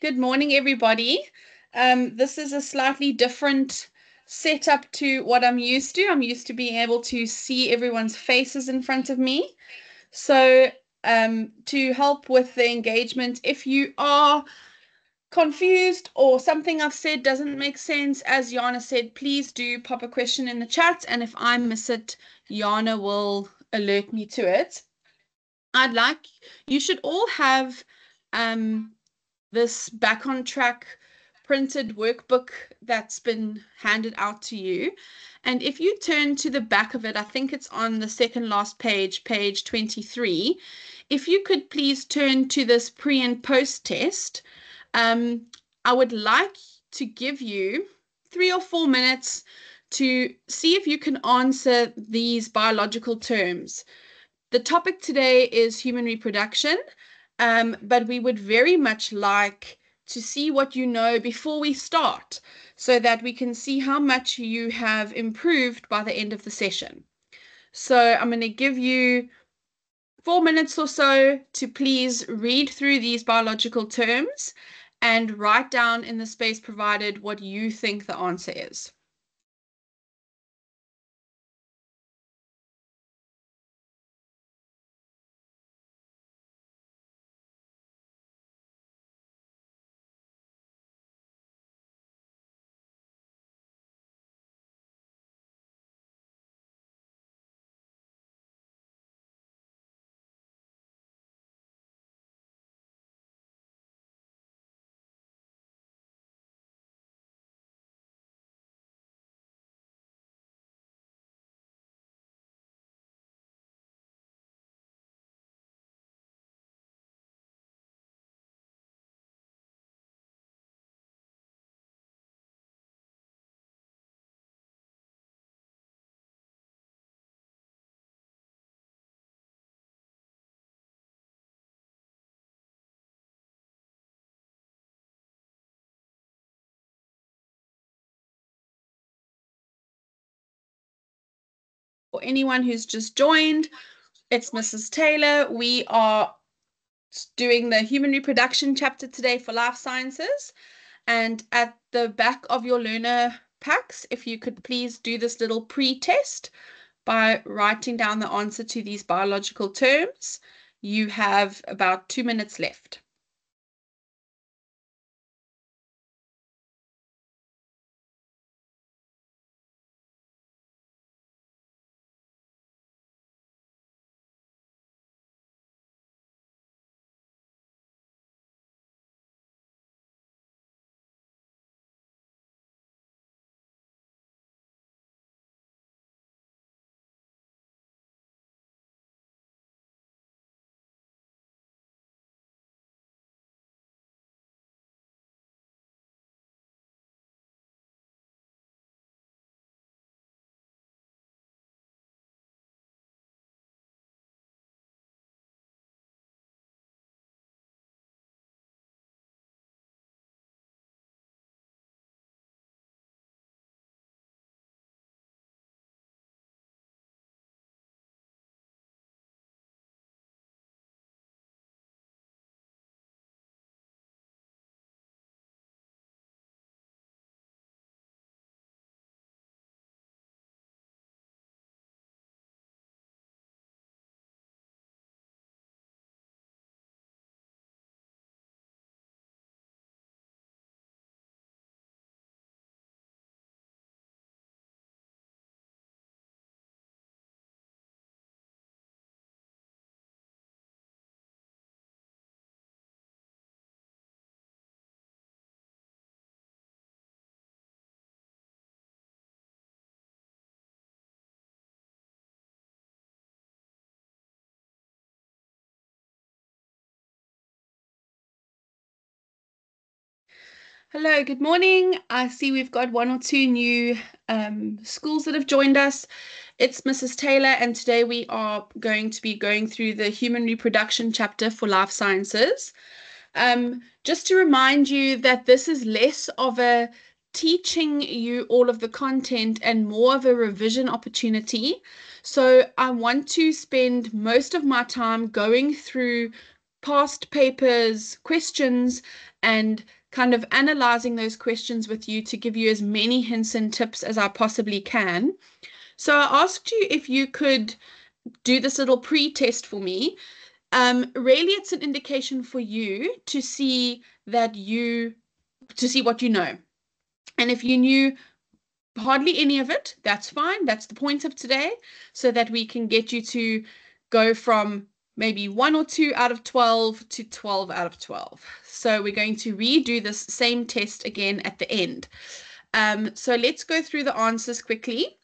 Good morning, everybody. This is a slightly different setup to what I'm used to. I'm used to being able to see everyone's faces in front of me. So to help with the engagement, if you are confused or something I've said doesn't make sense, as Yana said, please do pop a question in the chat, and if I miss it, Yana will alert me to it. You should all have this Back on Track printed workbook that's been handed out to you. And if you turn to the back of it, I think it's on the second last page, page 23. If you could please turn to this pre and post test. I would like to give you 3 or 4 minutes to see if you can answer these biological terms. The topic today is human reproduction, but we would very much like to see what you know before we start, so that we can see how much you have improved by the end of the session. So I'm going to give you 4 minutes or so to please read through these biological terms and write down in the space provided what you think the answer is. For anyone who's just joined, it's Mrs. Taylor. We are doing the human reproduction chapter today for life sciences, and at the back of your learner packs, if you could please do this little pre-test by writing down the answer to these biological terms. You have about 2 minutes left. Hello, good morning. I see we've got 1 or 2 new schools that have joined us. It's Mrs. Taylor, and today we are going to be going through the human reproduction chapter for life sciences. Just to remind you that this is less of a teaching you all of the content and more of a revision opportunity. So I want to spend most of my time going through past papers, questions, and kind of analyzing those questions with you to give you as many hints and tips as I possibly can. So I asked you if you could do this little pre-test for me. Really, it's an indication for you to see what you know. And if you knew hardly any of it, that's fine. That's the point of today, so that we can get you to go from maybe 1 or 2 out of 12 to 12 out of 12. So we're going to redo this same test again at the end. So let's go through the answers quickly.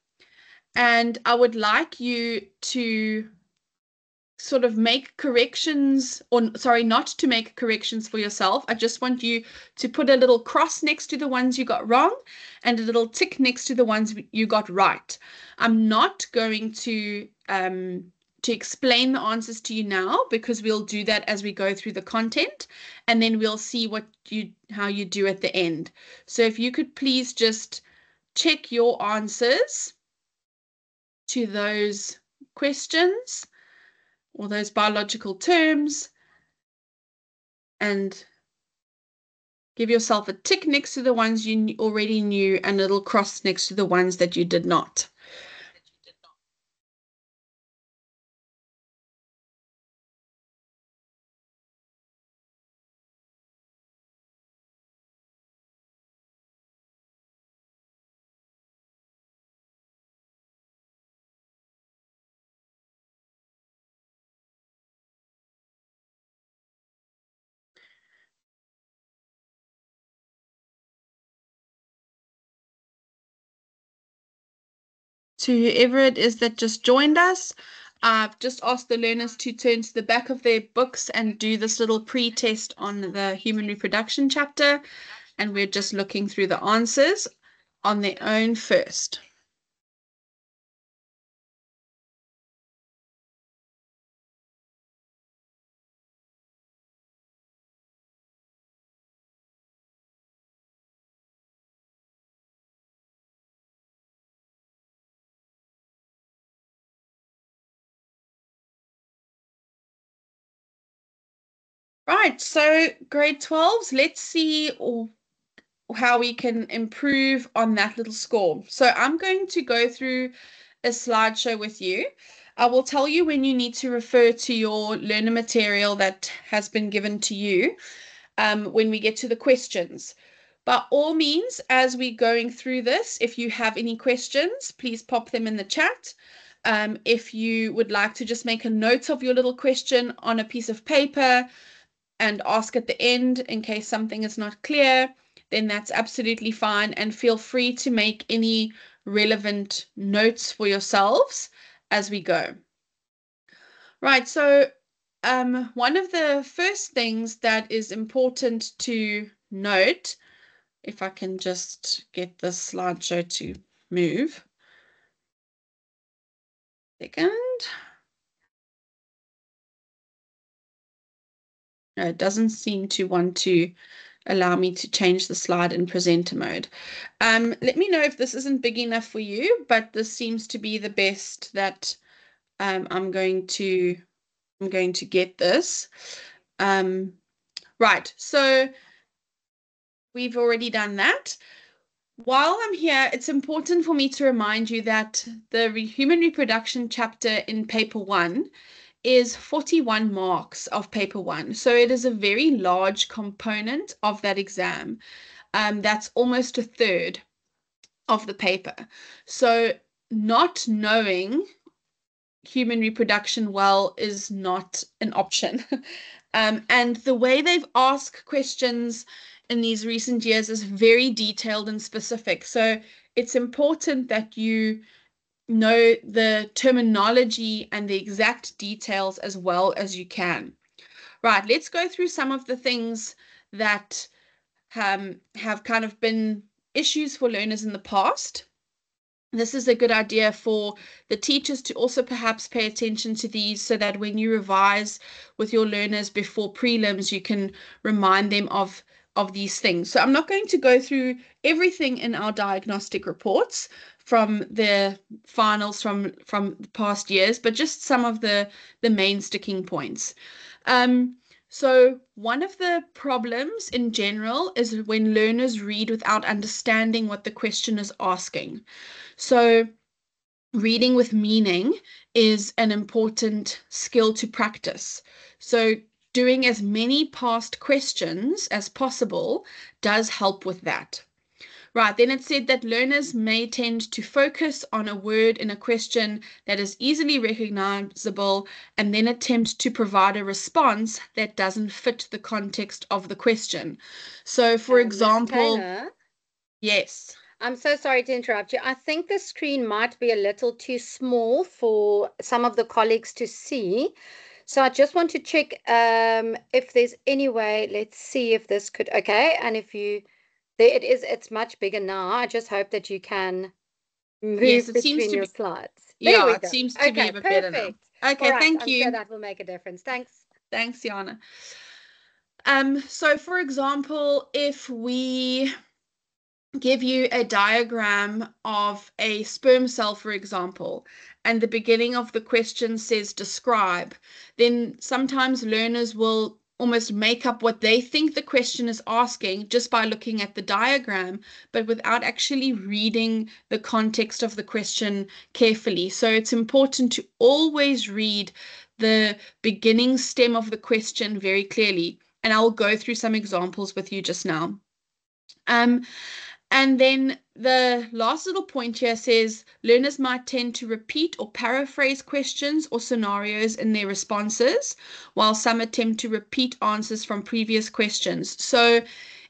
And I would like you to sort of make corrections, or sorry, not to make corrections for yourself. I just want you to put a little cross next to the ones you got wrong and a little tick next to the ones you got right. I'm not going to explain the answers to you now, because we'll do that as we go through the content, and then we'll see how you do at the end. So if you could please just check your answers to those questions or those biological terms, and give yourself a tick next to the ones you already knew and a little cross next to the ones that you did not. To whoever it is that just joined us, I've just asked the learners to turn to the back of their books and do this little pre-test on the human reproduction chapter, and we're just looking through the answers on their own first. Right, so grade 12s, let's see how we can improve on that little score. So I'm going to go through a slideshow with you. I will tell you when you need to refer to your learner material that has been given to you when we get to the questions. By all means, as we're going through this, if you have any questions, please pop them in the chat. If you would like to just make a note of your little question on a piece of paper and ask at the end in case something is not clear, then that's absolutely fine, and feel free to make any relevant notes for yourselves as we go. Right, so one of the first things that is important to note, if I can just get this slideshow to move. Second. No, it doesn't seem to want to allow me to change the slide in presenter mode. Let me know if this isn't big enough for you, but this seems to be the best that I'm going to get this. Right, so we've already done that. While I'm here, it's important for me to remind you that the human reproduction chapter in paper 1 is 41 marks of paper 1. So it is a very large component of that exam. That's almost a third of the paper. So not knowing human reproduction well is not an option. And the way they've asked questions in these recent years is very detailed and specific. So it's important that you know the terminology and the exact details as well as you can. Right, let's go through some of the things that have kind of been issues for learners in the past. This is a good idea for the teachers to also perhaps pay attention to these, so that when you revise with your learners before prelims, you can remind them of these things. So I'm not going to go through everything in our diagnostic reports from the finals from the past years, but just some of the main sticking points. So one of the problems in general is when learners read without understanding what the question is asking. So reading with meaning is an important skill to practice. So doing as many past questions as possible does help with that. Right, then it said that learners may tend to focus on a word in a question that is easily recognizable and then attempt to provide a response that doesn't fit the context of the question. So, for example, Ms. Taylor, yes. I'm so sorry to interrupt you. I think the screen might be a little too small for some of the colleagues to see. So I just want to check if there's any way, let's see if this could, okay, and if you... There it is. It's much bigger now. I just hope that you can move between your slides. Yeah, it seems to be a bit better now. Okay, right, thank you. I'm sure that will make a difference. Thanks. Thanks, Jana. So, for example, if we give you a diagram of a sperm cell, for example, and the beginning of the question says describe, then sometimes learners will almost make up what they think the question is asking just by looking at the diagram, but without actually reading the context of the question carefully. So it's important to always read the beginning stem of the question very clearly. And I'll go through some examples with you just now. And then the last little point here says learners might tend to repeat or paraphrase questions or scenarios in their responses, while some attempt to repeat answers from previous questions. So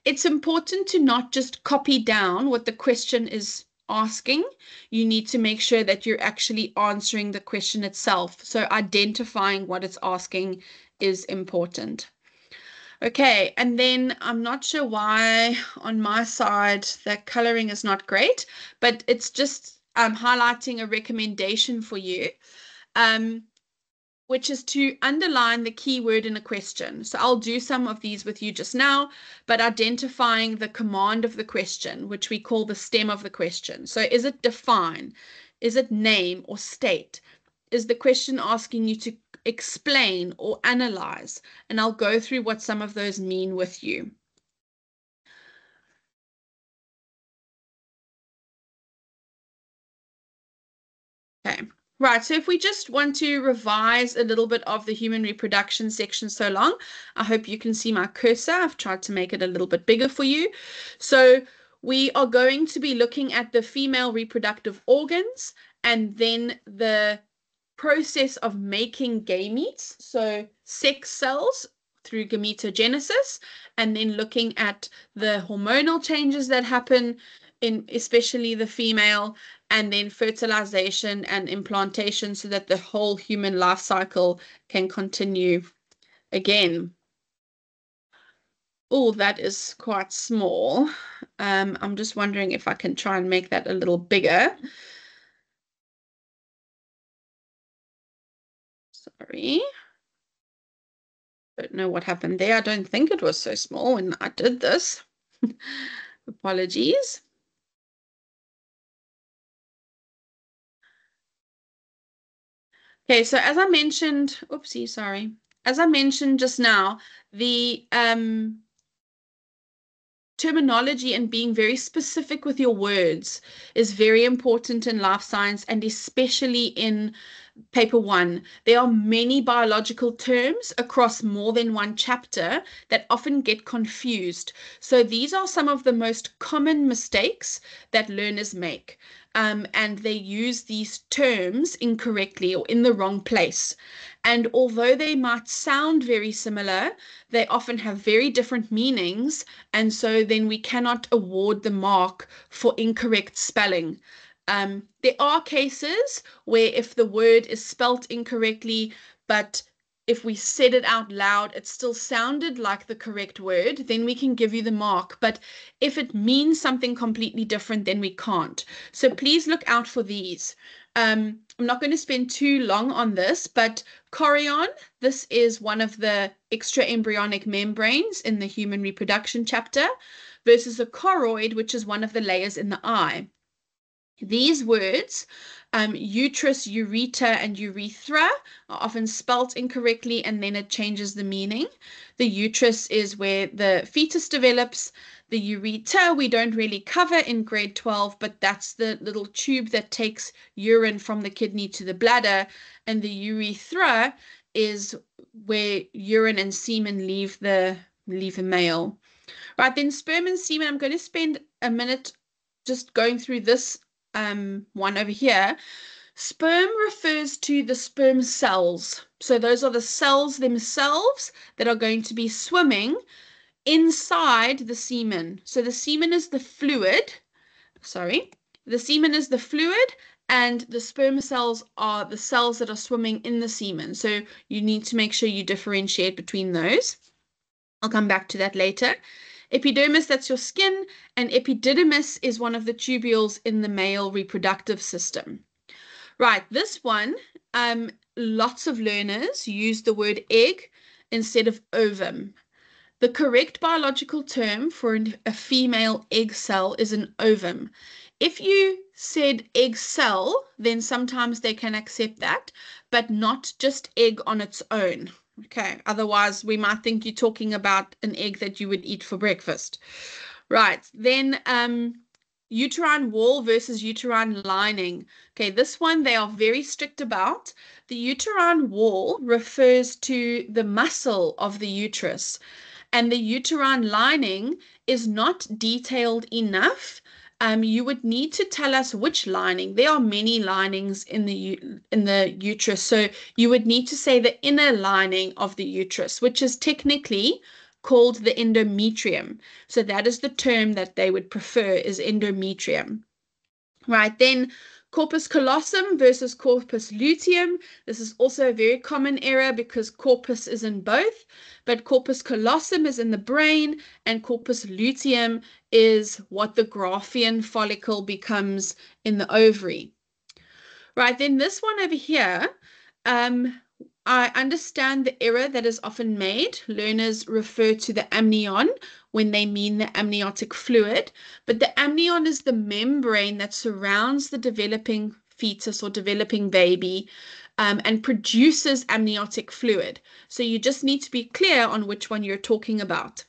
it's important to not just copy down what the question is asking. You need to make sure that you're actually answering the question itself. So identifying what it's asking is important. Okay, and then I'm not sure why on my side the colouring is not great, but it's just highlighting a recommendation for you, which is to underline the keyword in a question. So I'll do some of these with you just now, but identifying the command of the question, which we call the stem of the question. So is it define? Is it name or state? Is the question asking you to explain or analyze? And I'll go through what some of those mean with you. Okay, right, so if we just want to revise a little bit of the human reproduction section so long, I hope you can see my cursor. I've tried to make it a little bit bigger for you. So we are going to be looking at the female reproductive organs and then the process of making gametes, so sex cells through gametogenesis, and then looking at the hormonal changes that happen in especially the female, and then fertilization and implantation so that the whole human life cycle can continue again. Oh, that is quite small. I'm just wondering if I can try and make that a little bigger. Sorry, don't know what happened there. I don't think it was so small when I did this. Apologies. Okay, so as I mentioned, oopsie, sorry. As I mentioned just now, the terminology and being very specific with your words is very important in life science, and especially in paper one. There are many biological terms across more than one chapter that often get confused. So these are some of the most common mistakes that learners make, and they use these terms incorrectly or in the wrong place. And although they might sound very similar, they often have very different meanings, and so then we cannot award the mark for incorrect spelling. There are cases where if the word is spelt incorrectly, but if we said it out loud, it still sounded like the correct word, then we can give you the mark. But if it means something completely different, then we can't. So please look out for these. I'm not going to spend too long on this, but chorion, this is one of the extraembryonic membranes in the human reproduction chapter, versus a choroid, which is one of the layers in the eye. These words, uterus, ureter, and urethra, are often spelt incorrectly, and then it changes the meaning. The uterus is where the fetus develops. The urethra we don't really cover in grade 12, but that's the little tube that takes urine from the kidney to the bladder. And the urethra is where urine and semen leave the male. Right, then sperm and semen. I'm going to spend a minute just going through this one over here. Sperm refers to the sperm cells. So those are the cells themselves that are going to be swimming inside the semen. So the semen is the fluid. Sorry, the semen is the fluid, and the sperm cells are the cells that are swimming in the semen. So you need to make sure you differentiate between those. I'll come back to that later. Epidermis, that's your skin, and epididymis is one of the tubules in the male reproductive system. Right, this one, lots of learners use the word egg instead of ovum. The correct biological term for a female egg cell is an ovum. If you said egg cell, then sometimes they can accept that, but not just egg on its own. Okay, otherwise we might think you're talking about an egg that you would eat for breakfast. Right, then uterine wall versus uterine lining. Okay, this one they are very strict about. The uterine wall refers to the muscle of the uterus, and the uterine lining is not detailed enough. You would need to tell us which lining. There are many linings in the uterus, so you would need to say the inner lining of the uterus, which is technically called the endometrium. So that is the term that they would prefer, is endometrium. Right, then corpus callosum versus corpus luteum. This is also a very common error because corpus is in both, but corpus callosum is in the brain and corpus luteum is what the Graafian follicle becomes in the ovary. Right, then this one over here, I understand the error that is often made. Learners refer to the amnion when they mean the amniotic fluid, but the amnion is the membrane that surrounds the developing fetus or developing baby and produces amniotic fluid. So you just need to be clear on which one you're talking about.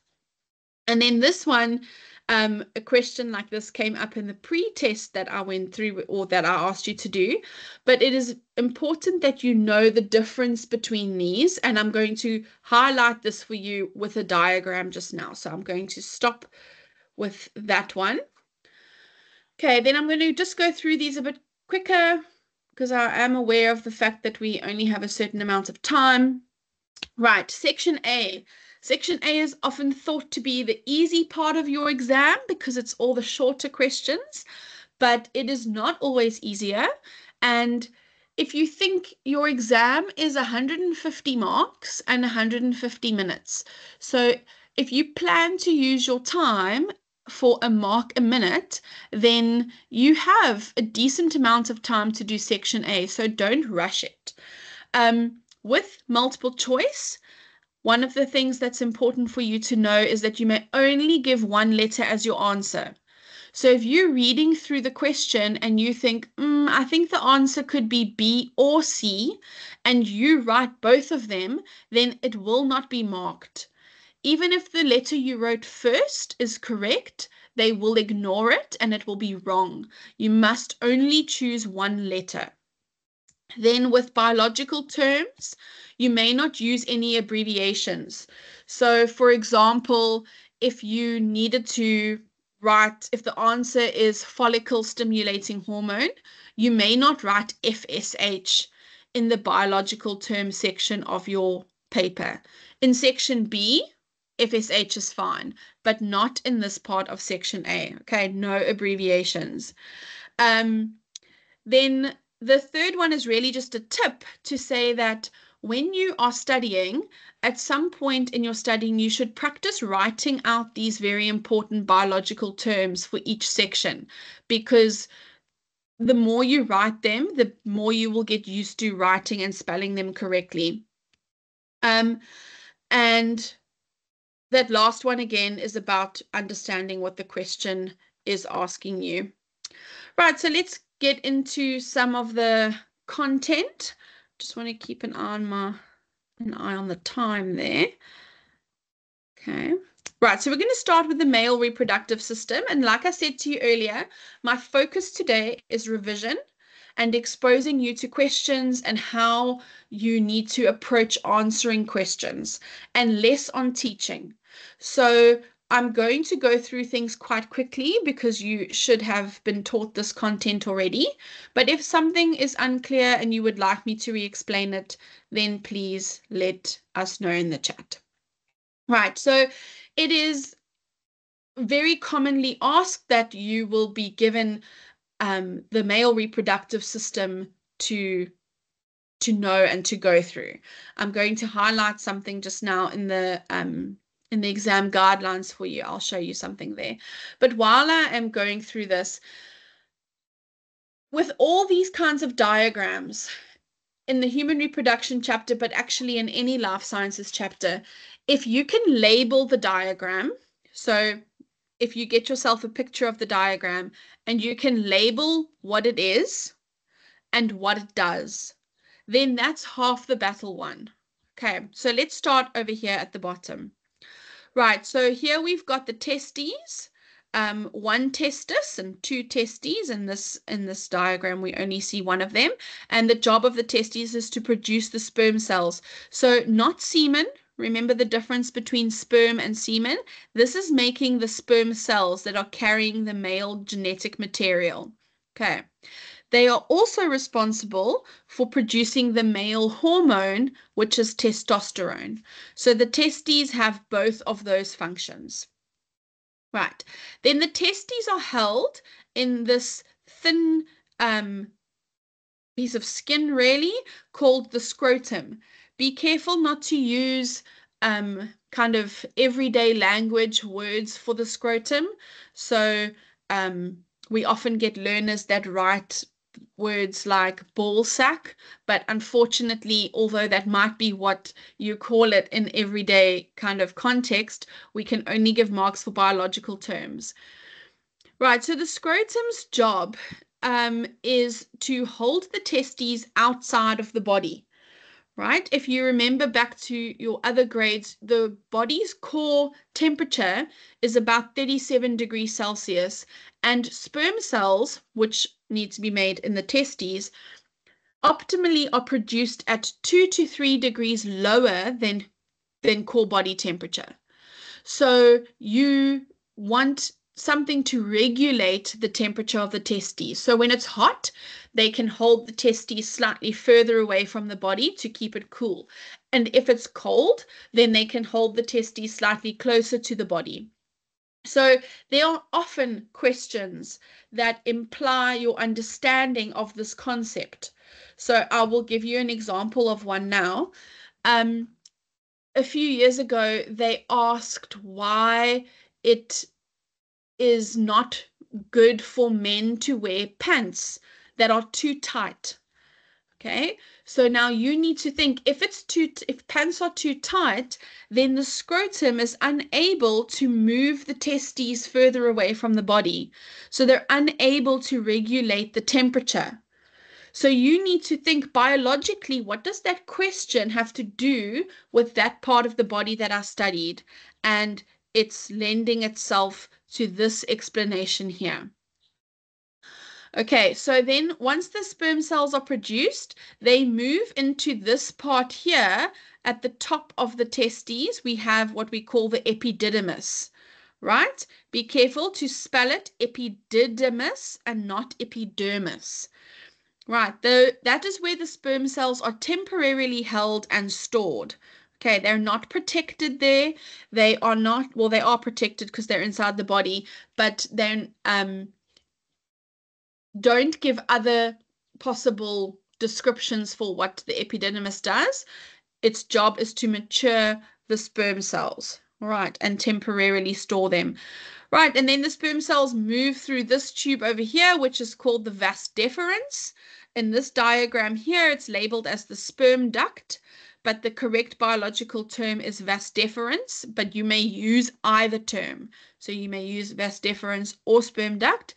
And then this one, a question like this came up in the pre-test that I went through or that I asked you to do, but it is important that you know the difference between these, and I'm going to highlight this for you with a diagram just now. So I'm going to stop with that one. Okay, then I'm going to just go through these a bit quicker because I am aware of the fact that we only have a certain amount of time. Right, section A. Section A is often thought to be the easy part of your exam because it's all the shorter questions, but it is not always easier. And if you think your exam is 150 marks and 150 minutes, so if you plan to use your time for a mark a minute, then you have a decent amount of time to do section A, so don't rush it. With multiple choice, one of the things that's important for you to know is that you may only give one letter as your answer. So if you're reading through the question and you think, I think the answer could be B or C, and you write both of them, then it will not be marked. Even if the letter you wrote first is correct, they will ignore it and it will be wrong. You must only choose one letter. Then with biological terms, you may not use any abbreviations. So for example, if you needed to write, if the answer is follicle stimulating hormone, you may not write FSH in the biological term section of your paper. In section B, FSH is fine, but not in this part of section A. Okay, no abbreviations. Then the third one is really just a tip to say that when you are studying, at some point in your studying, you should practice writing out these very important biological terms for each section, because the more you write them, the more you will get used to writing and spelling them correctly. And that last one again is about understanding what the question is asking you. Right, so let's get into some of the content. Just want to keep an eye on the time there. Okay. Right, so we're going to start with the male reproductive system. And like I said to you earlier, my focus today is revision and exposing you to questions and how you need to approach answering questions and less on teaching. So I'm going to go through things quite quickly because you should have been taught this content already. But if something is unclear and you would like me to re-explain it, then please let us know in the chat. Right, so it is very commonly asked that you will be given the male reproductive system to know and to go through. I'm going to highlight something just now in the exam guidelines for you. I'll show you something there. But while I am going through this, with all these kinds of diagrams in the human reproduction chapter, but actually in any life sciences chapter, if you can label the diagram, so if you get yourself a picture of the diagram and you can label what it is and what it does, then that's half the battle won. Okay, so let's start over here at the bottom. Right, so here we've got the testes, one testis and two testes. In this diagram, we only see one of them. And the job of the testes is to produce the sperm cells. So not semen. Remember the difference between sperm and semen? This is making the sperm cells that are carrying the male genetic material. Okay. They are also responsible for producing the male hormone, which is testosterone. So the testes have both of those functions. Right. Then the testes are held in this thin piece of skin, really, called the scrotum. Be careful not to use kind of everyday language words for the scrotum. So we often get learners that write words like ball sack, but unfortunately, although that might be what you call it in everyday kind of context, we can only give marks for biological terms. Right, so the scrotum's job is to hold the testes outside of the body. Right, if you remember back to your other grades, the body's core temperature is about 37 degrees Celsius, and sperm cells, which need to be made in the testes, optimally are produced at 2 to 3 degrees lower than core body temperature. So you want something to regulate the temperature of the testes. So when it's hot, they can hold the testes slightly further away from the body to keep it cool. And if it's cold, then they can hold the testes slightly closer to the body. So there are often questions that imply your understanding of this concept. So I will give you an example of one now. A few years ago, they asked why it is not good for men to wear pants that are too tight. Okay, so now you need to think, if pants are too tight, then the scrotum is unable to move the testes further away from the body, so they're unable to regulate the temperature. So you need to think biologically, what does that question have to do with that part of the body that I studied? And it's lending itself to this explanation here. Okay, so then once the sperm cells are produced, they move into this part here. At the top of the testes, we have what we call the epididymis, right? Be careful to spell it epididymis and not epidermis. Right, that is where the sperm cells are temporarily held and stored. Okay, they're not protected there. They are not, well, they are protected because they're inside the body, but then don't give other possible descriptions for what the epididymis does. Its job is to mature the sperm cells, right, and temporarily store them. Right, and then the sperm cells move through this tube over here, which is called the vas deferens. In this diagram here, it's labeled as the sperm duct, but the correct biological term is vas deferens, but you may use either term. So you may use vas deferens or sperm duct,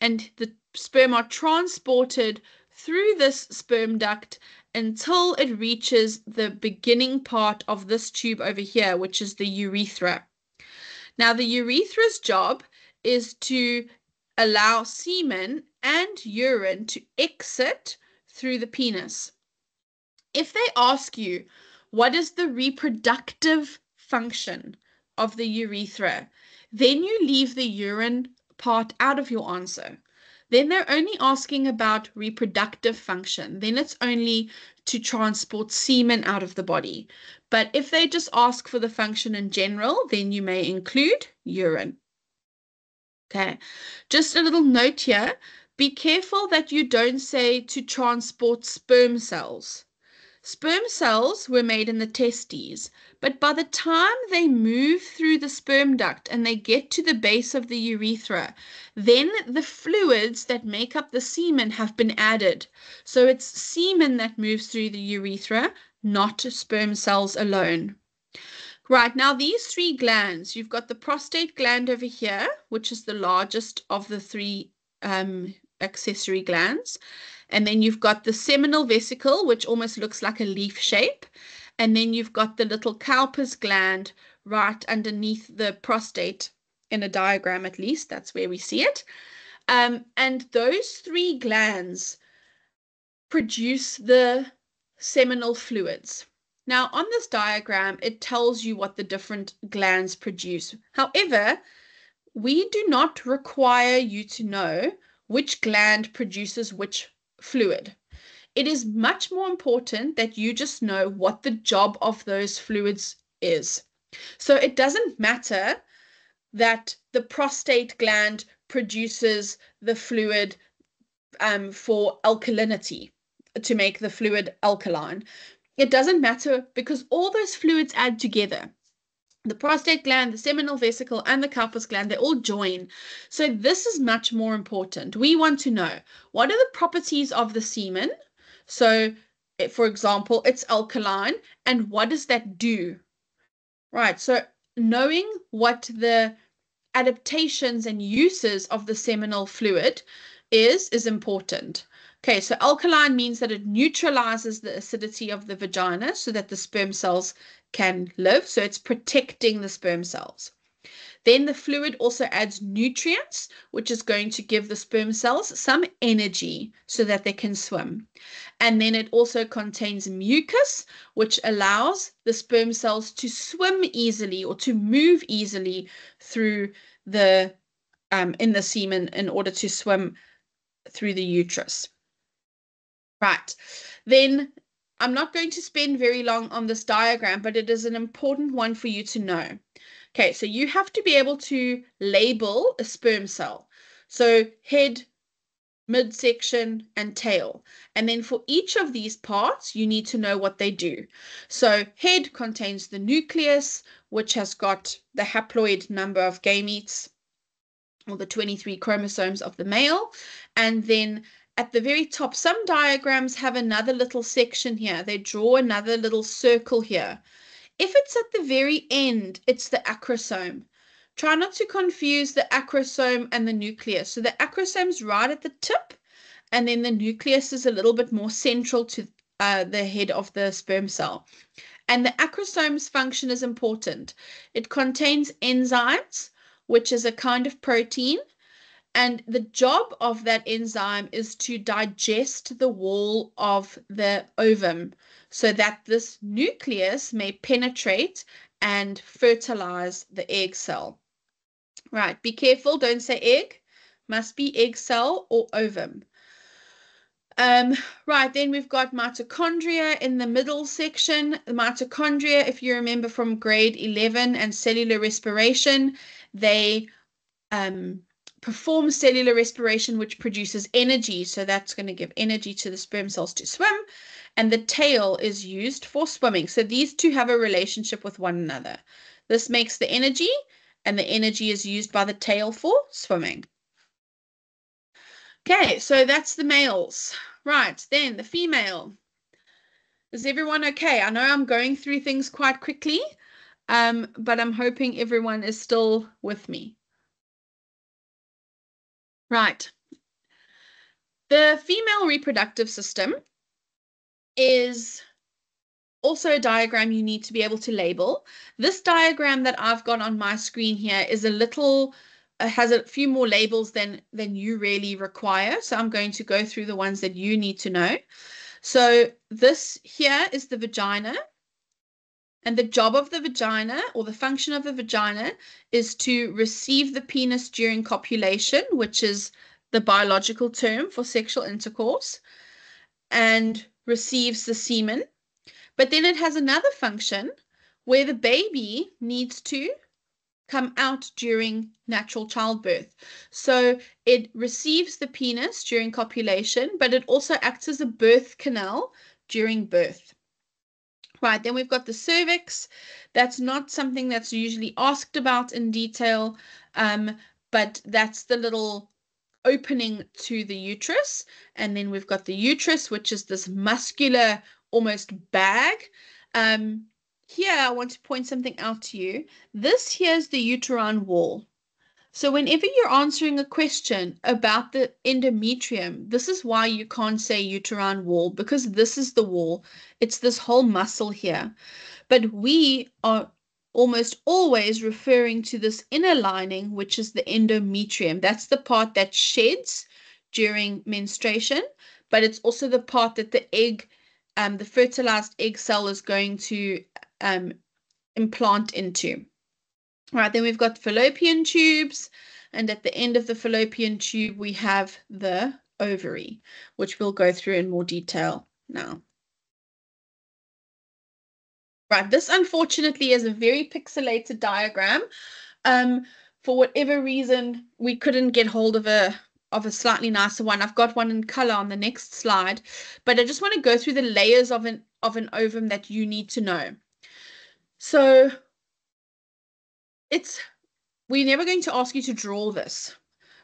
and the sperm are transported through this sperm duct until it reaches the beginning part of this tube over here, which is the urethra. Now, the urethra's job is to allow semen and urine to exit through the penis. If they ask you, what is the reproductive function of the urethra, then you leave the urine part out of your answer. Then they're only asking about reproductive function. Then it's only to transport semen out of the body. But if they just ask for the function in general, then you may include urine. Okay, just a little note here. Be careful that you don't say to transport sperm cells. Sperm cells were made in the testes, but by the time they move through the sperm duct and they get to the base of the urethra, then the fluids that make up the semen have been added. So it's semen that moves through the urethra, not sperm cells alone. Right, now these three glands, you've got the prostate gland over here, which is the largest of the three accessory glands. And then you've got the seminal vesicle, which almost looks like a leaf shape. And then you've got the little Cowper's gland right underneath the prostate in a diagram, at least. That's where we see it. And those three glands produce the seminal fluids. Now, on this diagram, it tells you what the different glands produce. However, we do not require you to know which gland produces which fluid. It is much more important that you just know what the job of those fluids is. So it doesn't matter that the prostate gland produces the fluid for alkalinity, to make the fluid alkaline. It doesn't matter because all those fluids add together. The prostate gland, the seminal vesicle, and the Cowper's gland, they all join. So this is much more important. We want to know, what are the properties of the semen? So, for example, it's alkaline, and what does that do? Right, so knowing what the adaptations and uses of the seminal fluid is important. Okay, so alkaline means that it neutralizes the acidity of the vagina so that the sperm cells can live, so it's protecting the sperm cells. Then the fluid also adds nutrients, which is going to give the sperm cells some energy so that they can swim. And then it also contains mucus, which allows the sperm cells to swim easily or to move easily through the in the semen in order to swim through the uterus. Right, then I'm not going to spend very long on this diagram, but it is an important one for you to know. Okay, so you have to be able to label a sperm cell. So head, midsection, and tail. And then for each of these parts, you need to know what they do. So head contains the nucleus, which has got the haploid number of gametes, or the 23 chromosomes of the male. And then at the very top, some diagrams have another little section here. They draw another little circle here. If it's at the very end, it's the acrosome. Try not to confuse the acrosome and the nucleus. So the acrosome's right at the tip, and then the nucleus is a little bit more central to the head of the sperm cell. And the acrosome's function is important. It contains enzymes, which is a kind of protein. And the job of that enzyme is to digest the wall of the ovum so that this nucleus may penetrate and fertilize the egg cell. Right, be careful, don't say egg. Must be egg cell or ovum. Right, then we've got mitochondria in the middle section. The mitochondria, if you remember from grade 11 and cellular respiration, they perform cellular respiration, which produces energy. So that's going to give energy to the sperm cells to swim. And the tail is used for swimming. So these two have a relationship with one another. This makes the energy, and the energy is used by the tail for swimming. Okay, so that's the males. Right, then the female. Is everyone okay? I know I'm going through things quite quickly, but I'm hoping everyone is still with me. Right, The female reproductive system is also a diagram you need to be able to label. This diagram that I've got on my screen here is a little, has a few more labels than you really require. So I'm going to go through the ones that you need to know. So this here is the vagina. And the job of the vagina, or the function of the vagina, is to receive the penis during copulation, which is the biological term for sexual intercourse, and receives the semen. But then it has another function where the baby needs to come out during natural childbirth. So it receives the penis during copulation, but it also acts as a birth canal during birth. Right, then we've got the cervix. That's not something that's usually asked about in detail, but that's the little opening to the uterus. And then we've got the uterus, which is this muscular almost bag. Here I want to point something out to you. This here's the uterine wall. So whenever you're answering a question about the endometrium, this is why you can't say uterine wall, because this is the wall. It's this whole muscle here. But we are almost always referring to this inner lining, which is the endometrium. That's the part that sheds during menstruation, but it's also the part that the egg, the fertilized egg cell is going to implant into. All right, then we've got fallopian tubes, and at the end of the fallopian tube we have the ovary, which we'll go through in more detail now. Right, this unfortunately is a very pixelated diagram. For whatever reason, we couldn't get hold of a slightly nicer one. I've got one in color on the next slide, but I just want to go through the layers of an ovum that you need to know. So we're never going to ask you to draw this,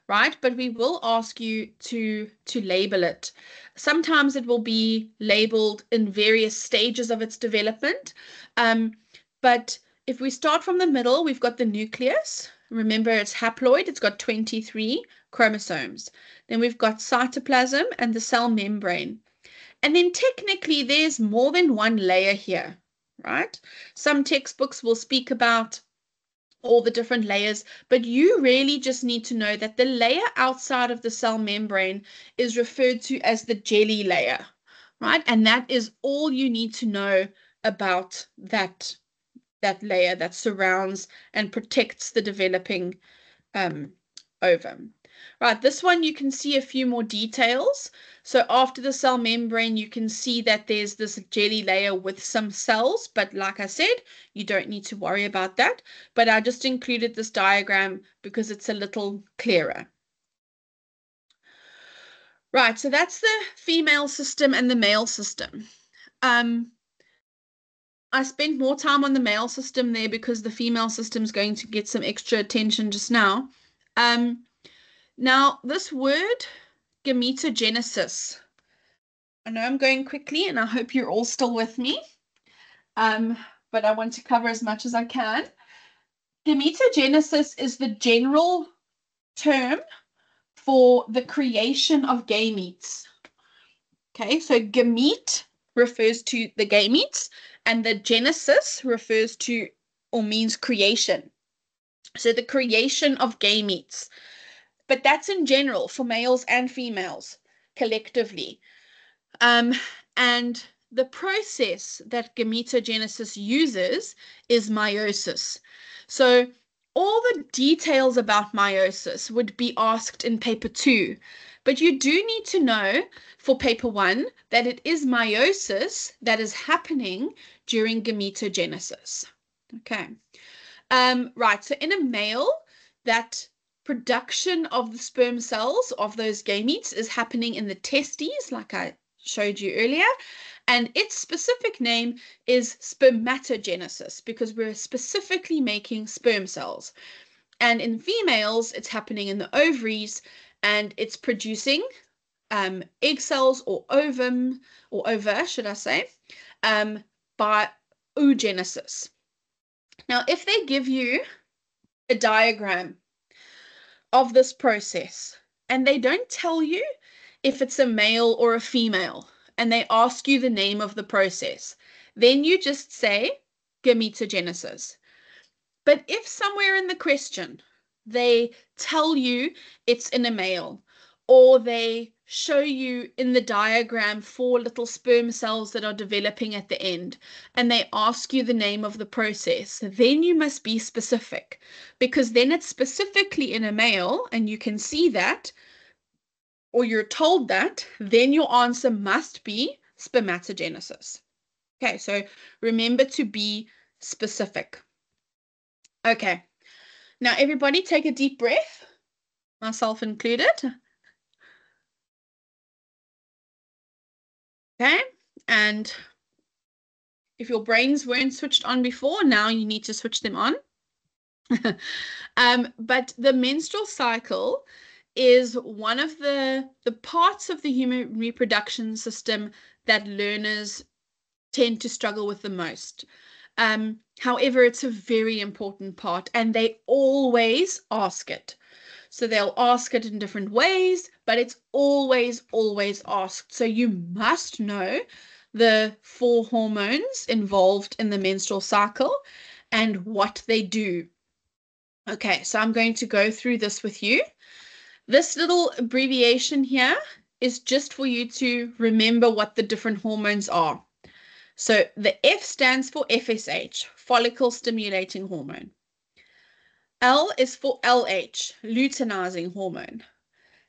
right? But we will ask you to label it. Sometimes it will be labeled in various stages of its development. But if we start from the middle, we've got the nucleus. Remember, it's haploid. It's got 23 chromosomes. Then we've got cytoplasm and the cell membrane. And then technically, there's more than one layer here, right? Some textbooks will speak about all the different layers, but you really just need to know that the layer outside of the cell membrane is referred to as the jelly layer, right? And that is all you need to know about that layer that surrounds and protects the developing ovum. Right, this one you can see a few more details. So after the cell membrane, you can see that there's this jelly layer with some cells, but like I said, you don't need to worry about that. But I just included this diagram because it's a little clearer. Right, so that's the female system and the male system. I spent more time on the male system there because the female system is going to get some extra attention just now. Now, this word, gametogenesis, I know I'm going quickly and I hope you're all still with me, but I want to cover as much as I can. Gametogenesis is the general term for the creation of gametes. Okay, so gamete refers to the gametes and the genesis refers to or means creation. So the creation of gametes. But that's in general for males and females collectively. And the process that gametogenesis uses is meiosis. So all the details about meiosis would be asked in paper 2. But you do need to know for paper 1 that it is meiosis that is happening during gametogenesis. Okay. Right, so in a male, that production of the sperm cells of those gametes is happening in the testes, like I showed you earlier, and its specific name is spermatogenesis because we're specifically making sperm cells. And in females, it's happening in the ovaries, and it's producing egg cells or ovum, or ova, should I say, by oogenesis. Now, if they give you a diagram of this process and they don't tell you if it's a male or a female, and they ask you the name of the process, then you just say gametogenesis. But if somewhere in the question they tell you it's in a male, or they show you in the diagram 4 little sperm cells that are developing at the end, and they ask you the name of the process, then you must be specific, because then it's specifically in a male and you can see that, or you're told that, then your answer must be spermatogenesis. Okay, so remember to be specific. Okay, now everybody take a deep breath, myself included. Okay, and if your brains weren't switched on before, now you need to switch them on. But the menstrual cycle is one of the parts of the human reproduction system that learners tend to struggle with the most. However, it's a very important part, and they always ask it. So they'll ask it in different ways, but it's always, always asked. So you must know the 4 hormones involved in the menstrual cycle and what they do. Okay, so I'm going to go through this with you. This little abbreviation here is just for you to remember what the different hormones are. So the F stands for FSH, follicle stimulating hormone. L is for LH, luteinizing hormone.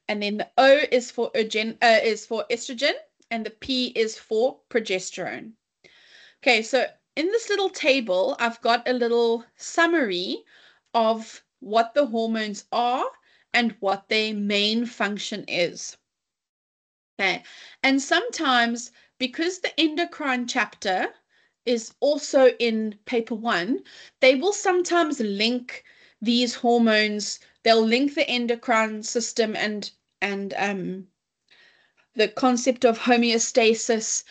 And then the O is for estrogen, and the P is for progesterone. Okay, so in this little table, I've got a little summary of what the hormones are and what their main function is. Okay, and sometimes, because the endocrine chapter is also in paper 1, they will sometimes link these hormones. They'll link the endocrine system and the concept of homeostasis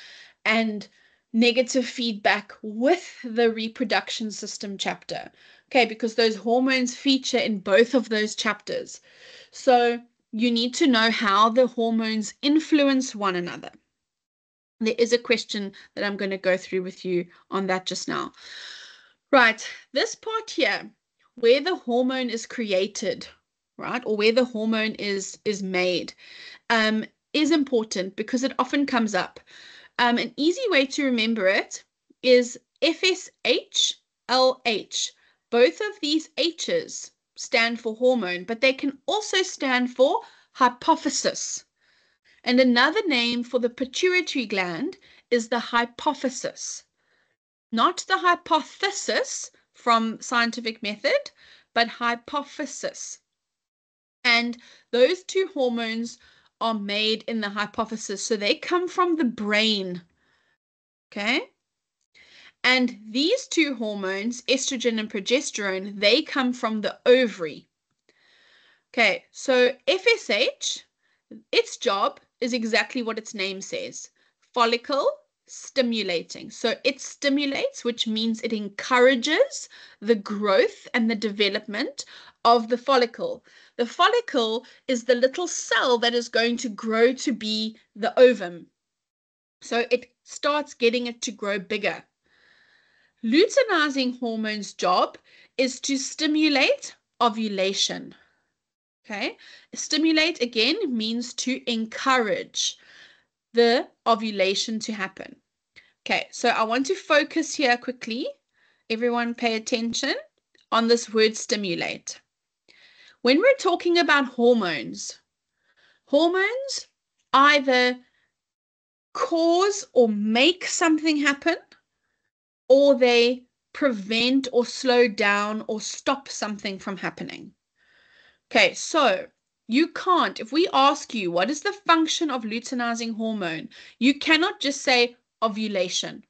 and negative feedback with the reproduction system chapter. Okay, because those hormones feature in both of those chapters. So you need to know how the hormones influence one another. There is a question that I'm going to go through with you on that just now. Right, this part here, where the hormone is created, right, or where the hormone is made, is important because it often comes up. An easy way to remember it is FSH, LH. Both of these H's stand for hormone, but they can also stand for hypophysis. And another name for the pituitary gland is the hypophysis. Not the hypothesis from scientific method, but hypophysis. And those 2 hormones are made in the hypophysis, so they come from the brain. Okay? And these 2 hormones, estrogen and progesterone, they come from the ovary. Okay, so FSH, its job is exactly what its name says, follicle stimulating. So it stimulates, which means it encourages the growth and the development of the follicle. The follicle is the little cell that is going to grow to be the ovum. So it starts getting it to grow bigger. Luteinizing hormone's job is to stimulate ovulation. Okay, stimulate again means to encourage the ovulation to happen. Okay, so I want to focus here quickly. Everyone pay attention on this word stimulate. When we're talking about hormones, hormones either cause or make something happen, or they prevent or slow down or stop something from happening. Okay, so you can't, if we ask you, what is the function of luteinizing hormone? You cannot just say ovulation,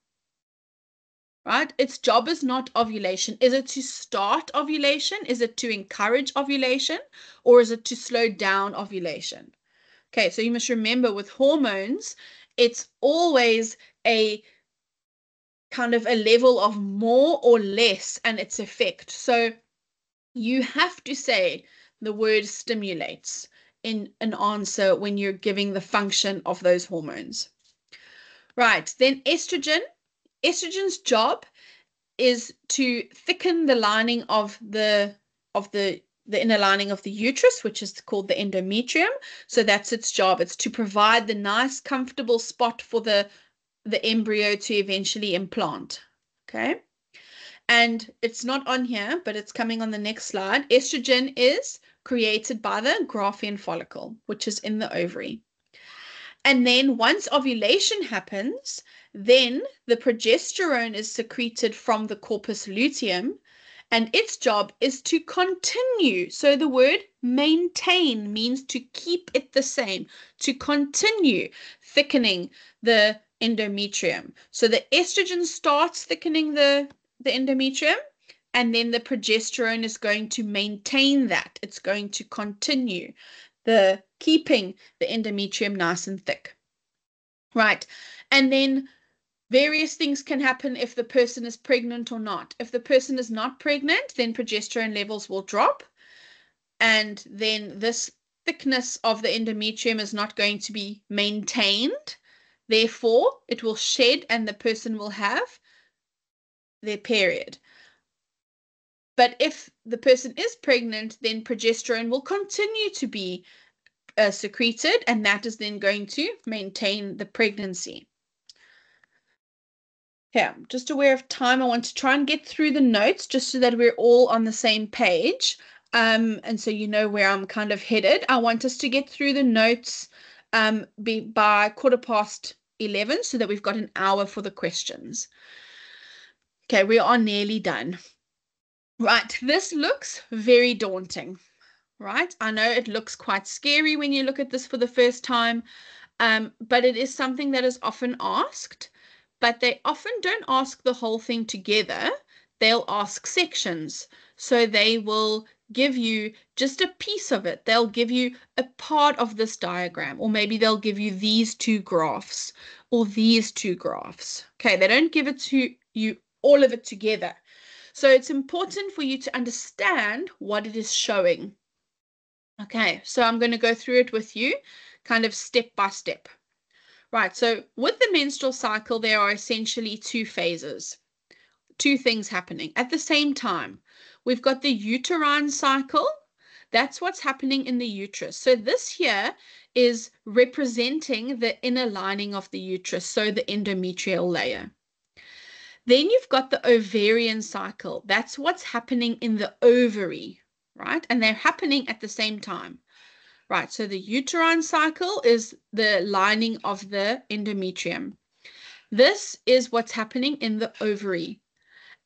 right? Its job is not ovulation. Is it to start ovulation? Is it to encourage ovulation? Or is it to slow down ovulation? Okay, so you must remember with hormones, it's always a kind of a level of more or less and its effect. So you have to say the word stimulates. in an answer when you're giving the function of those hormones. Right, then estrogen. Estrogen's job is to thicken the lining of the inner lining of the uterus, which is called the endometrium. So that's its job. It's to provide the nice, comfortable spot for the embryo to eventually implant. Okay. And it's not on here, but it's coming on the next slide. Estrogen is created by the Graafian follicle, which is in the ovary. And then once ovulation happens, then the progesterone is secreted from the corpus luteum, and its job is to continue. So the word maintain means to keep it the same, to continue thickening the endometrium. So the estrogen starts thickening the endometrium, and then the progesterone is going to maintain that. It's going to continue keeping the endometrium nice and thick. Right. And then various things can happen if the person is pregnant or not. If the person is not pregnant, then progesterone levels will drop, and then this thickness of the endometrium is not going to be maintained. Therefore, it will shed and the person will have their period. But if the person is pregnant, then progesterone will continue to be secreted, and that is then going to maintain the pregnancy. Yeah, I'm just aware of time. I want to try and get through the notes just so that we're all on the same page. And so you know where I'm kind of headed. I want us to get through the notes by 11:15 so that we've got an hour for the questions. Okay, we are nearly done. Right, this looks very daunting, right? I know it looks quite scary when you look at this for the first time, but it is something that is often asked. But they often don't ask the whole thing together. They'll ask sections. So they will give you just a piece of it. They'll give you a part of this diagram, or maybe they'll give you these two graphs or these two graphs. Okay, they don't give it to you all of it together. So it's important for you to understand what it is showing. Okay, so I'm going to go through it with you kind of step by step. Right, so with the menstrual cycle, there are essentially two phases, two things happening at the same time. We've got the uterine cycle. That's what's happening in the uterus. So this here is representing the inner lining of the uterus, so the endometrial layer. Then you've got the ovarian cycle. That's what's happening in the ovary, right? And they're happening at the same time. Right, so the uterine cycle is the lining of the endometrium. This is what's happening in the ovary.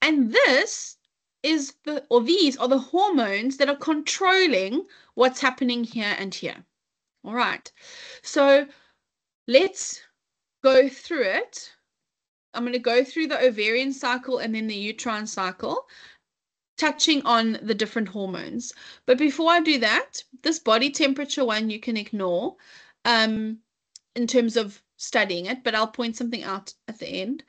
And this is these are the hormones that are controlling what's happening here and here. All right, so let's go through it. I'm going to go through the ovarian cycle and then the uterine cycle, touching on the different hormones. But before I do that, this body temperature one you can ignore in terms of studying it, but I'll point something out at the end.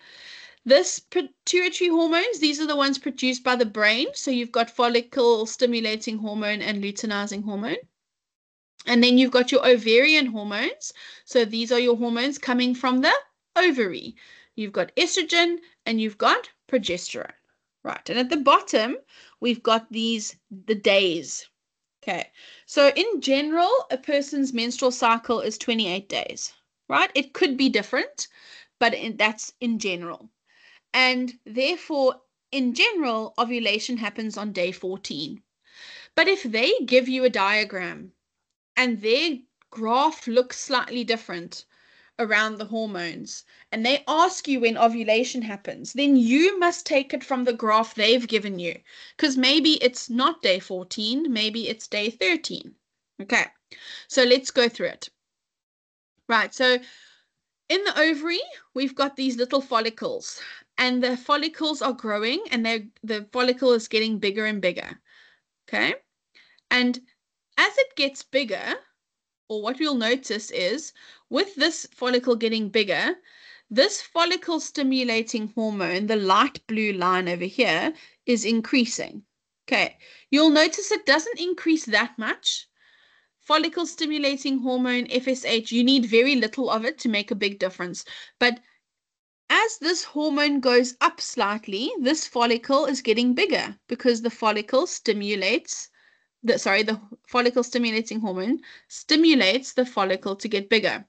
This pituitary hormones, these are the ones produced by the brain. So you've got follicle stimulating hormone and luteinizing hormone. And then you've got your ovarian hormones. So these are your hormones coming from the ovary. You've got estrogen and you've got progesterone. Right, and at the bottom, we've got the days. Okay, so in general, a person's menstrual cycle is 28 days, right? It could be different, but that's in general. And therefore, in general, ovulation happens on day 14. But if they give you a diagram and their graph looks slightly different around the hormones, and they ask you when ovulation happens, then you must take it from the graph they've given you, because maybe it's not day 14, maybe it's day 13. Okay, so let's go through it. Right, so in the ovary, we've got these little follicles, and the follicles are growing, and the follicle is getting bigger and bigger. Okay, and as it gets bigger, or what you'll notice is with this follicle getting bigger, this follicle stimulating hormone, the light blue line over here, is increasing. Okay, you'll notice it doesn't increase that much follicle-stimulating hormone, FSH, you need very little of it to make a big difference. But as this hormone goes up slightly, this follicle is getting bigger because the follicle stimulates, the follicle-stimulating hormone stimulates the follicle to get bigger.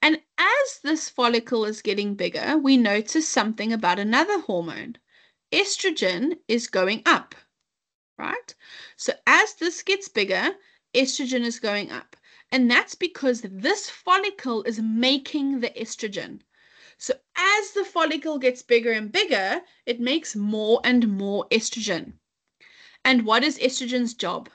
And as this follicle is getting bigger, we notice something about another hormone. Estrogen is going up, right? So as this gets bigger, estrogen is going up. And that's because this follicle is making the estrogen. So as the follicle gets bigger and bigger, it makes more and more estrogen. And what is estrogen's job?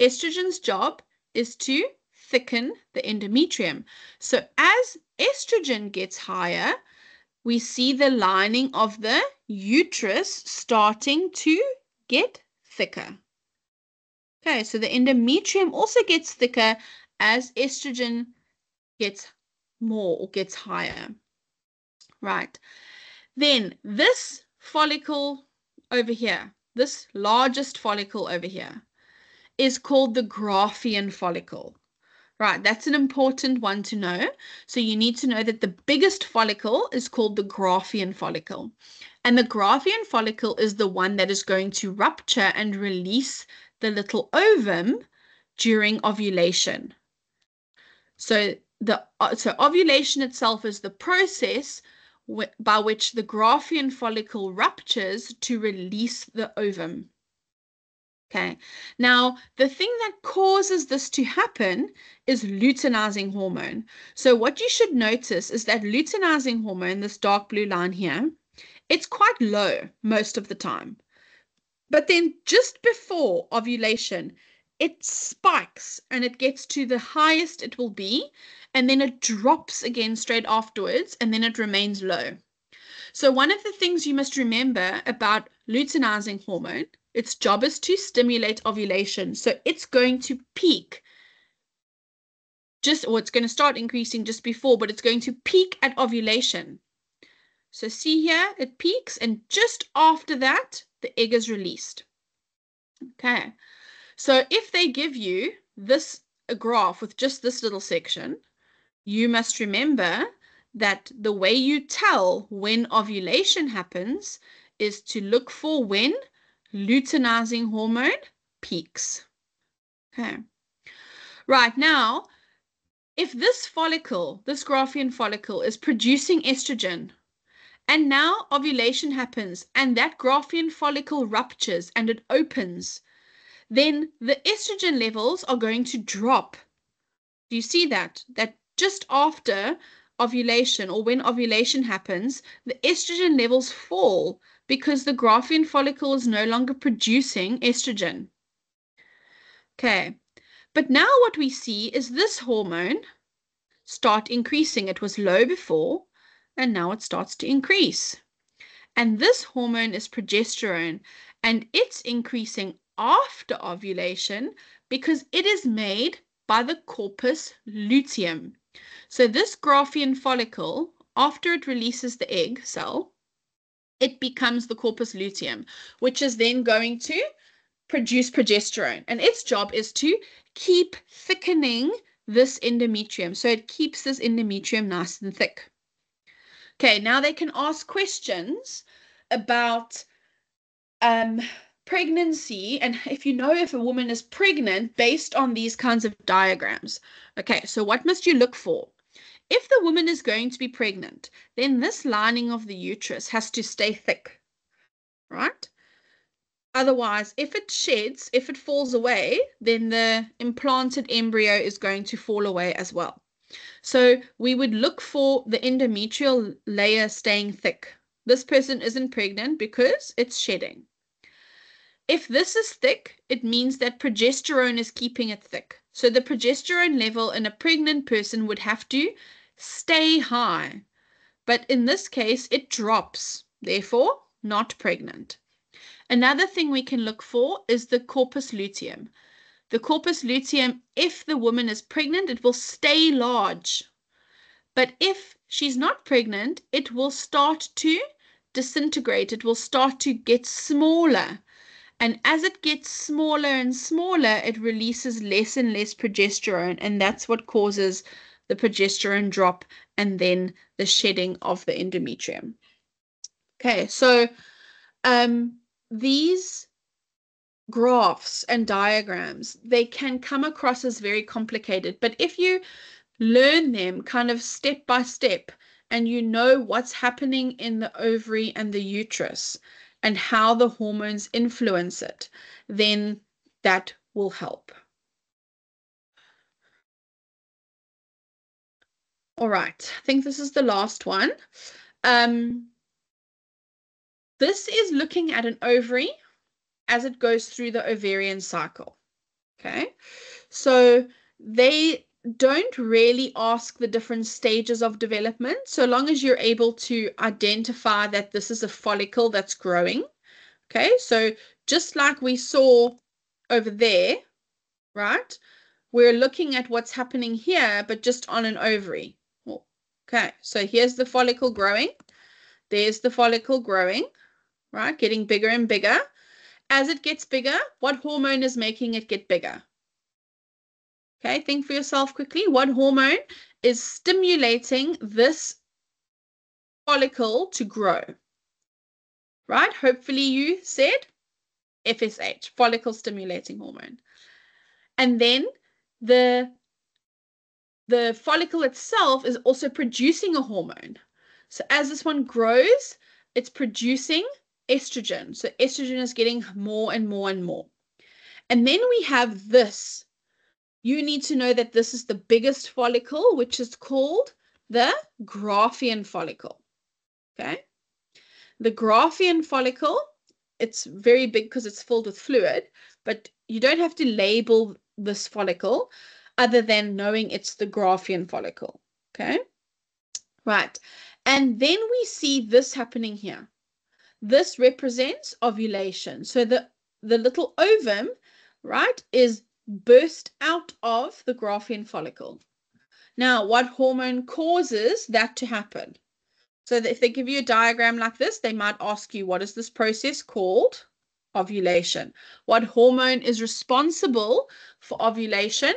Estrogen's job is to thicken the endometrium. So as estrogen gets higher, we see the lining of the uterus starting to get thicker. Okay, so the endometrium also gets thicker as estrogen gets more or gets higher. Right. Then this follicle over here, this largest follicle over here, is called the Graafian follicle. Right, that's an important one to know. So you need to know that the biggest follicle is called the Graafian follicle. And the Graafian follicle is the one that is going to rupture and release the little ovum during ovulation. So ovulation itself is the process by which the Graafian follicle ruptures to release the ovum. Okay, now the thing that causes this to happen is luteinizing hormone. So what you should notice is that luteinizing hormone, this dark blue line here, it's quite low most of the time. But then just before ovulation, it spikes and it gets to the highest it will be, and then it drops again straight afterwards, and then it remains low. So one of the things you must remember about luteinizing hormone, its job is to stimulate ovulation. So it's going to peak it's going to start increasing just before, but it's going to peak at ovulation. So see here, it peaks, and just after that, the egg is released. Okay. So if they give you this a graph with just this little section, you must remember that the way you tell when ovulation happens is to look for when luteinizing hormone peaks. Okay. Right now, if this follicle, this Graafian follicle, is producing estrogen, and now ovulation happens, and that Graafian follicle ruptures and it opens, then the estrogen levels are going to drop. Do you see that? That just after ovulation, or when ovulation happens, the estrogen levels fall because the Graafian follicle is no longer producing estrogen. Okay, but now what we see is this hormone start increasing. It was low before, and now it starts to increase. And this hormone is progesterone, and it's increasing after ovulation because it is made by the corpus luteum. So this Graafian follicle, after it releases the egg cell, it becomes the corpus luteum, which is then going to produce progesterone. And its job is to keep thickening this endometrium. So it keeps this endometrium nice and thick. Okay, now they can ask questions about pregnancy, and if you know if a woman is pregnant based on these kinds of diagrams. Okay, so what must you look for? If the woman is going to be pregnant, then this lining of the uterus has to stay thick, right? Otherwise, if it sheds, if it falls away, then the implanted embryo is going to fall away as well. So we would look for the endometrial layer staying thick. This person isn't pregnant because it's shedding. If this is thick, it means that progesterone is keeping it thick. So the progesterone level in a pregnant person would have to stay high, but in this case it drops, therefore not pregnant. Another thing we can look for is the corpus luteum. The corpus luteum, if the woman is pregnant, it will stay large, but if she's not pregnant, it will start to disintegrate, it will start to get smaller, And as it gets smaller and smaller, it releases less and less progesterone, and that's what causes the progesterone drop and then the shedding of the endometrium. Okay, so these graphs and diagrams, they can come across as very complicated, but if you learn them kind of step by step and you know what's happening in the ovary and the uterus and how the hormones influence it, then that will help. All right, I think this is the last one. This is looking at an ovary as it goes through the ovarian cycle. Okay, so they don't really ask the different stages of development, so long as you're able to identify that this is a follicle that's growing. Okay, so just like we saw over there, right, we're looking at what's happening here, but just on an ovary. Okay, so here's the follicle growing. There's the follicle growing, right, getting bigger and bigger. As it gets bigger, what hormone is making it get bigger? Okay, think for yourself quickly. What hormone is stimulating this follicle to grow? Right, hopefully you said FSH, follicle stimulating hormone. And then the follicle itself is also producing a hormone. So as this one grows, it's producing estrogen. So estrogen is getting more and more and more. And then we have this. You need to know that this is the biggest follicle, which is called the Graafian follicle. Okay. The Graafian follicle, it's very big because it's filled with fluid, but you don't have to label this follicle other than knowing it's the Graafian follicle. Okay. Right. And then we see this happening here. This represents ovulation. So the little ovum, right, is burst out of the Graafian follicle. Now, what hormone causes that to happen? So that if they give you a diagram like this, they might ask you, what is this process called? Ovulation. What hormone is responsible for ovulation?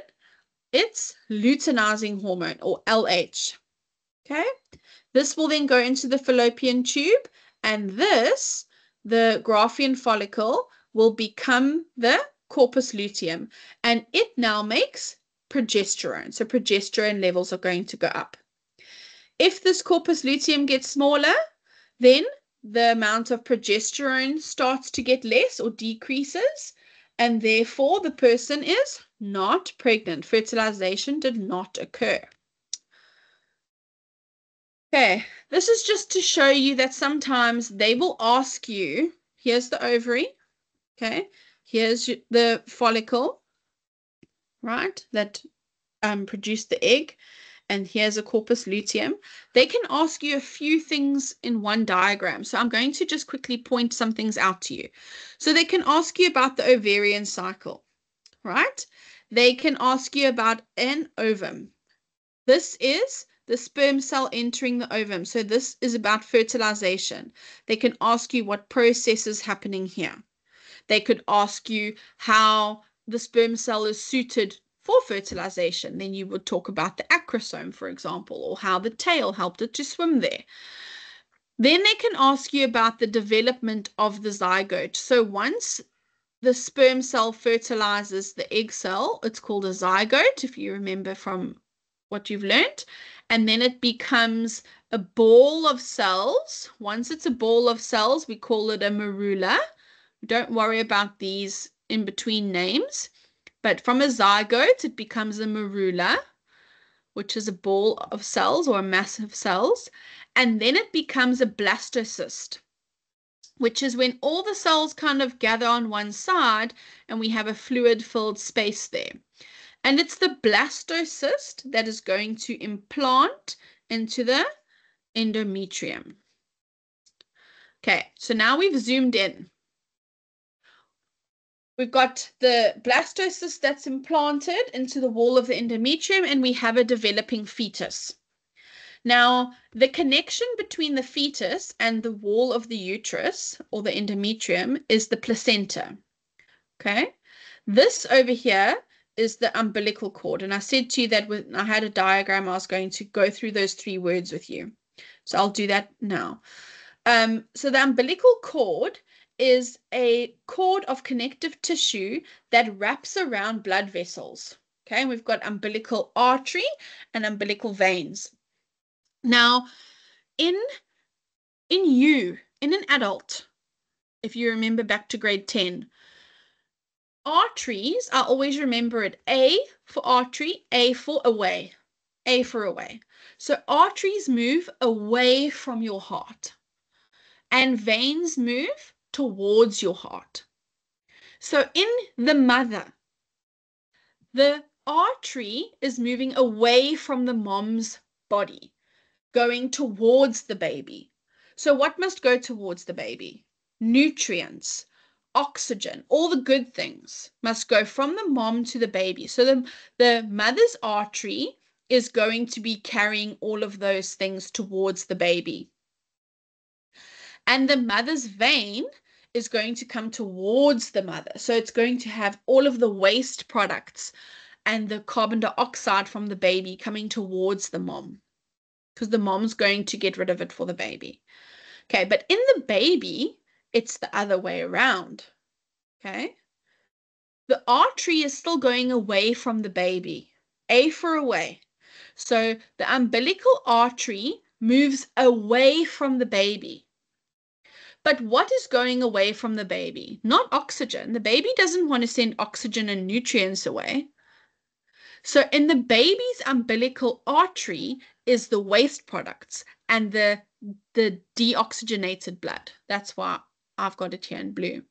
It's luteinizing hormone, or LH. Okay? This will then go into the fallopian tube, and this, the Graafian follicle, will become the corpus luteum, and it now makes progesterone. So progesterone levels are going to go up. If this corpus luteum gets smaller, then the amount of progesterone starts to get less or decreases, and therefore the person is not pregnant. Fertilization did not occur. Okay, this is just to show you that sometimes they will ask you, here's the ovary, okay, here's the follicle, right, that produced the egg, and here's a corpus luteum. They can ask you a few things in one diagram, so I'm going to just quickly point some things out to you. So they can ask you about the ovarian cycle, right? They can ask you about an ovum. This is the sperm cell entering the ovum. So this is about fertilization. They can ask you what process is happening here. They could ask you how the sperm cell is suited for fertilization. Then you would talk about the acrosome, for example, or how the tail helped it to swim there. Then they can ask you about the development of the zygote. So once the sperm cell fertilizes the egg cell, it's called a zygote, if you remember from what you've learned, and then it becomes a ball of cells. Once it's a ball of cells, we call it a morula. Don't worry about these in between names, but from a zygote, it becomes a morula, which is a ball of cells or a mass of cells, and then it becomes a blastocyst, which is when all the cells kind of gather on one side and we have a fluid-filled space there. And it's the blastocyst that is going to implant into the endometrium. Okay, so now we've zoomed in. We've got the blastocyst that's implanted into the wall of the endometrium, and we have a developing fetus. Now, the connection between the fetus and the wall of the uterus, or the endometrium, is the placenta. Okay, this over here is the umbilical cord, and I said to you that when I had a diagram, I was going to go through those three words with you, so I'll do that now. So the umbilical cord is a cord of connective tissue that wraps around blood vessels. Okay, and we've got umbilical artery and umbilical veins. Now, in an adult, if you remember back to grade 10, arteries, I always remember it, A for artery, A for away, A for away. So arteries move away from your heart and veins move towards your heart. So in the mother, the artery is moving away from the mom's body, going towards the baby. So what must go towards the baby? Nutrients, oxygen, all the good things must go from the mom to the baby. So the mother's artery is going to be carrying all of those things towards the baby. And the mother's vein is going to come towards the mother. So it's going to have all of the waste products and the carbon dioxide from the baby coming towards the mom, because the mom's going to get rid of it for the baby. Okay, but in the baby, it's the other way around. Okay, the artery is still going away from the baby, A for away. So the umbilical artery moves away from the baby. But what is going away from the baby? Not oxygen. The baby doesn't want to send oxygen and nutrients away. So in the baby's umbilical artery is the waste products and the deoxygenated blood. That's why I've got it here in blue.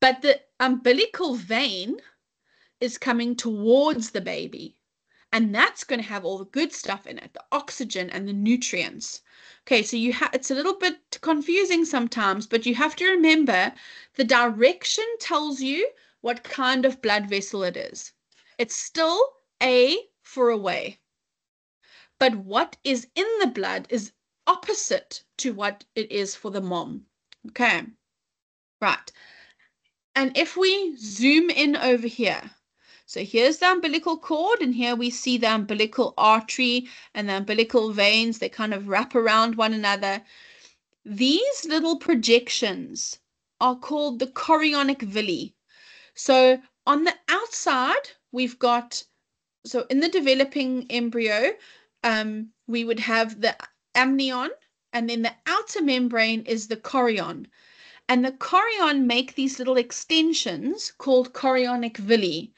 But the umbilical vein is coming towards the baby, and that's going to have all the good stuff in it, the oxygen and the nutrients. Okay, so it's a little bit confusing sometimes, but you have to remember the direction tells you what kind of blood vessel it is. It's still A for away. But what is in the blood is opposite to what it is for the mom. Okay, right. And if we zoom in over here, so here's the umbilical cord, and here we see the umbilical artery and the umbilical veins. They kind of wrap around one another. These little projections are called the chorionic villi. So on the outside, we've got, so in the developing embryo, we would have the amnion, and then the outer membrane is the chorion. And the chorion make these little extensions called chorionic villi,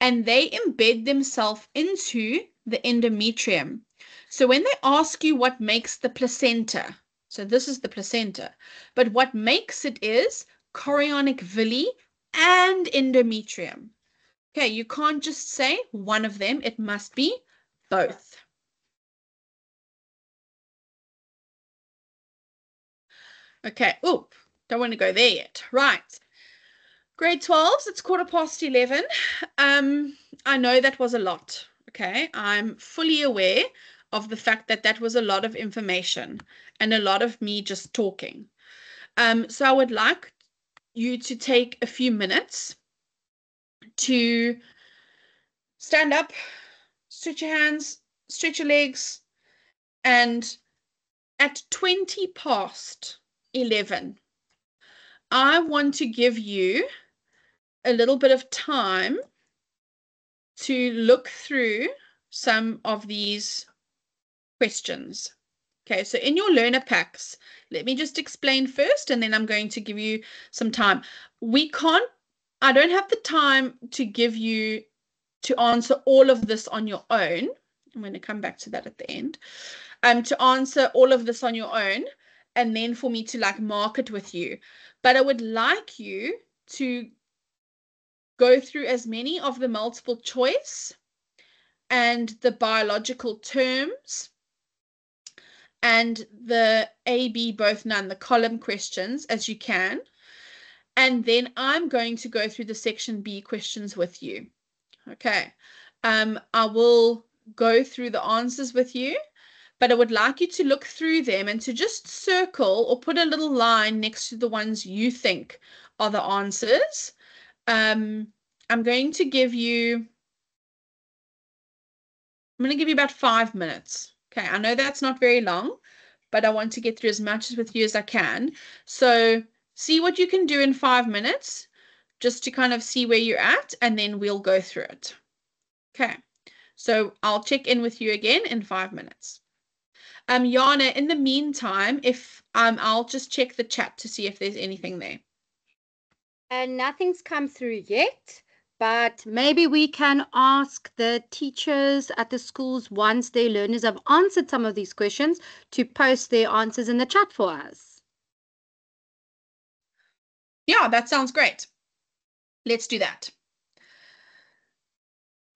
and they embed themselves into the endometrium. So when they ask you what makes the placenta, so this is the placenta, but what makes it is chorionic villi and endometrium. Okay, you can't just say one of them, it must be both. Okay, oh, don't want to go there yet. Right. Grade 12s, it's 11:15. I know that was a lot, okay? I'm fully aware of the fact that that was a lot of information and a lot of me just talking. So I would like you to take a few minutes to stand up, stretch your hands, stretch your legs, and at 11:20, I want to give you a little bit of time to look through some of these questions. Okay, so in your learner packs, let me just explain first, and then I'm going to give you some time. I don't have the time to give you to answer all of this on your own. I'm going to come back to that at the end. To answer all of this on your own, and then for me to like mark it with you. But I would like you to go through as many of the multiple choice and the biological terms and the A, B, both, none, the column questions as you can. And then I'm going to go through the section B questions with you. Okay. I will go through the answers with you, but I would like you to look through them and to just circle or put a little line next to the ones you think are the answers. I'm going to give you about 5 minutes. Okay, I know that's not very long, but I want to get through as much with you as I can. So see what you can do in 5 minutes, just to kind of see where you're at, and then we'll go through it. Okay, so I'll check in with you again in 5 minutes. Yana, in the meantime, if I'll just check the chat to see if there's anything there. Nothing's come through yet, but maybe we can ask the teachers at the schools, once their learners have answered some of these questions, to post their answers in the chat for us. Yeah, that sounds great. Let's do that.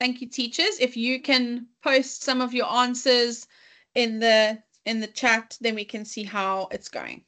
Thank you, teachers. If you can post some of your answers in the chat, then we can see how it's going.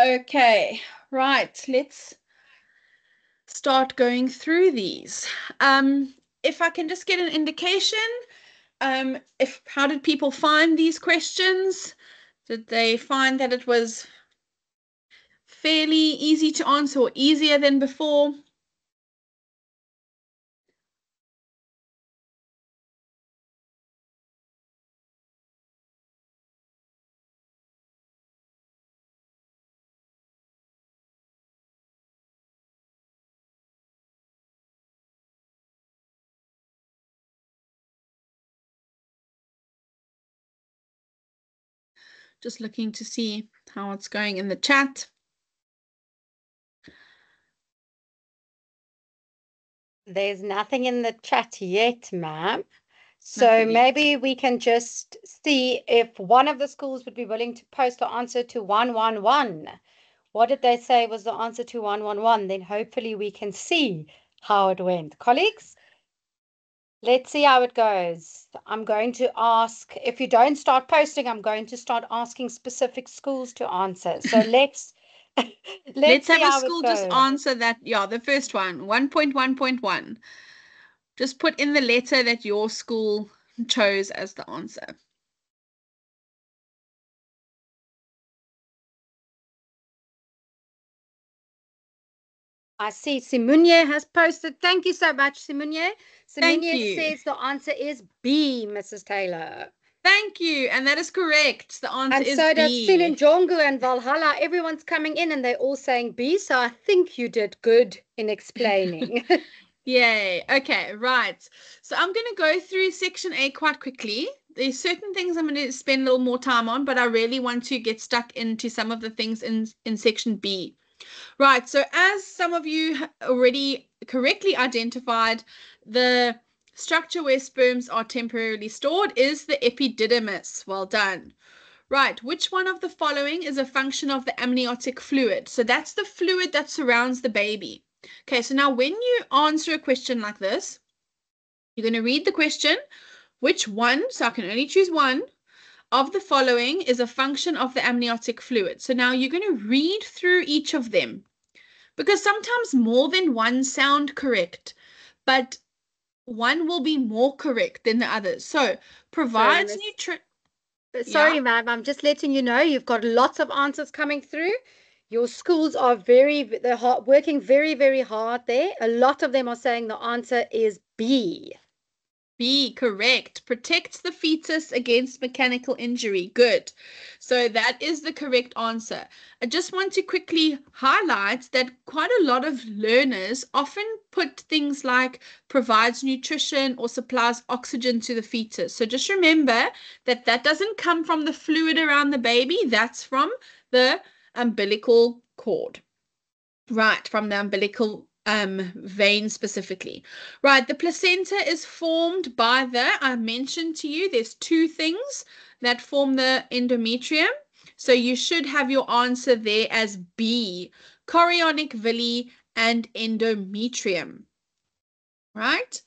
Okay, right, let's start going through these. If I can just get an indication How did people find these questions? Did they find that it was fairly easy to answer or easier than before? Just looking to see how it's going in the chat. There's nothing in the chat yet, ma'am. So maybe we can just see if one of the schools would be willing to post the answer to 111. What did they say was the answer to 111? Then hopefully we can see how it went. Colleagues, let's see how it goes. I'm going to ask, if you don't start posting, I'm going to start asking specific schools to answer. So let's see have a school just answer that. Yeah, the first one, 1.1.1. Just put in the letter that your school chose as the answer. I see Simunye has posted. Thank you so much, Simunye. Simunye says the answer is B, Mrs. Taylor. Thank you. And that is correct. The answer is B. And so does Sinenjongu and Valhalla. Everyone's coming in and they're all saying B. So I think you did good in explaining. Yay. Okay, right. So I'm going to go through Section A quite quickly. There's certain things I'm going to spend a little more time on, but I really want to get stuck into some of the things in Section B. Right, so as some of you already correctly identified, the structure where sperms are temporarily stored is the epididymis. Well done. Right, which one of the following is a function of the amniotic fluid? So that's the fluid that surrounds the baby. Okay, so now when you answer a question like this, you're going to read the question, which one, so I can only choose one, of the following is a function of the amniotic fluid. So now you're going to read through each of them, because sometimes more than one sound correct, but one will be more correct than the others. So provides nutrition. Sorry, ma'am, I'm just letting you know you've got lots of answers coming through. Your schools are working very, very hard there. A lot of them are saying the answer is B. B, correct. Protects the fetus against mechanical injury. Good. So that is the correct answer. I just want to quickly highlight that quite a lot of learners often put things like provides nutrition or supplies oxygen to the fetus. So just remember that that doesn't come from the fluid around the baby. That's from the umbilical cord. Right, from the umbilical vein specifically. Right, the placenta is formed by the, I mentioned to you, there's two things that form the endometrium. So you should have your answer there as B, chorionic villi and endometrium. Right?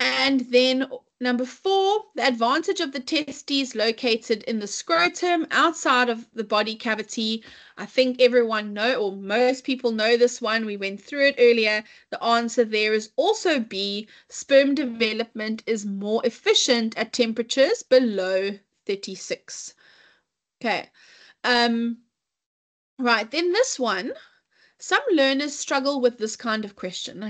And then number 4, the advantage of the testes located in the scrotum outside of the body cavity. I think everyone know, or most people know this one. We went through it earlier. The answer there is also B. Sperm development is more efficient at temperatures below 36. Okay. Right, then this one. Some learners struggle with this kind of question.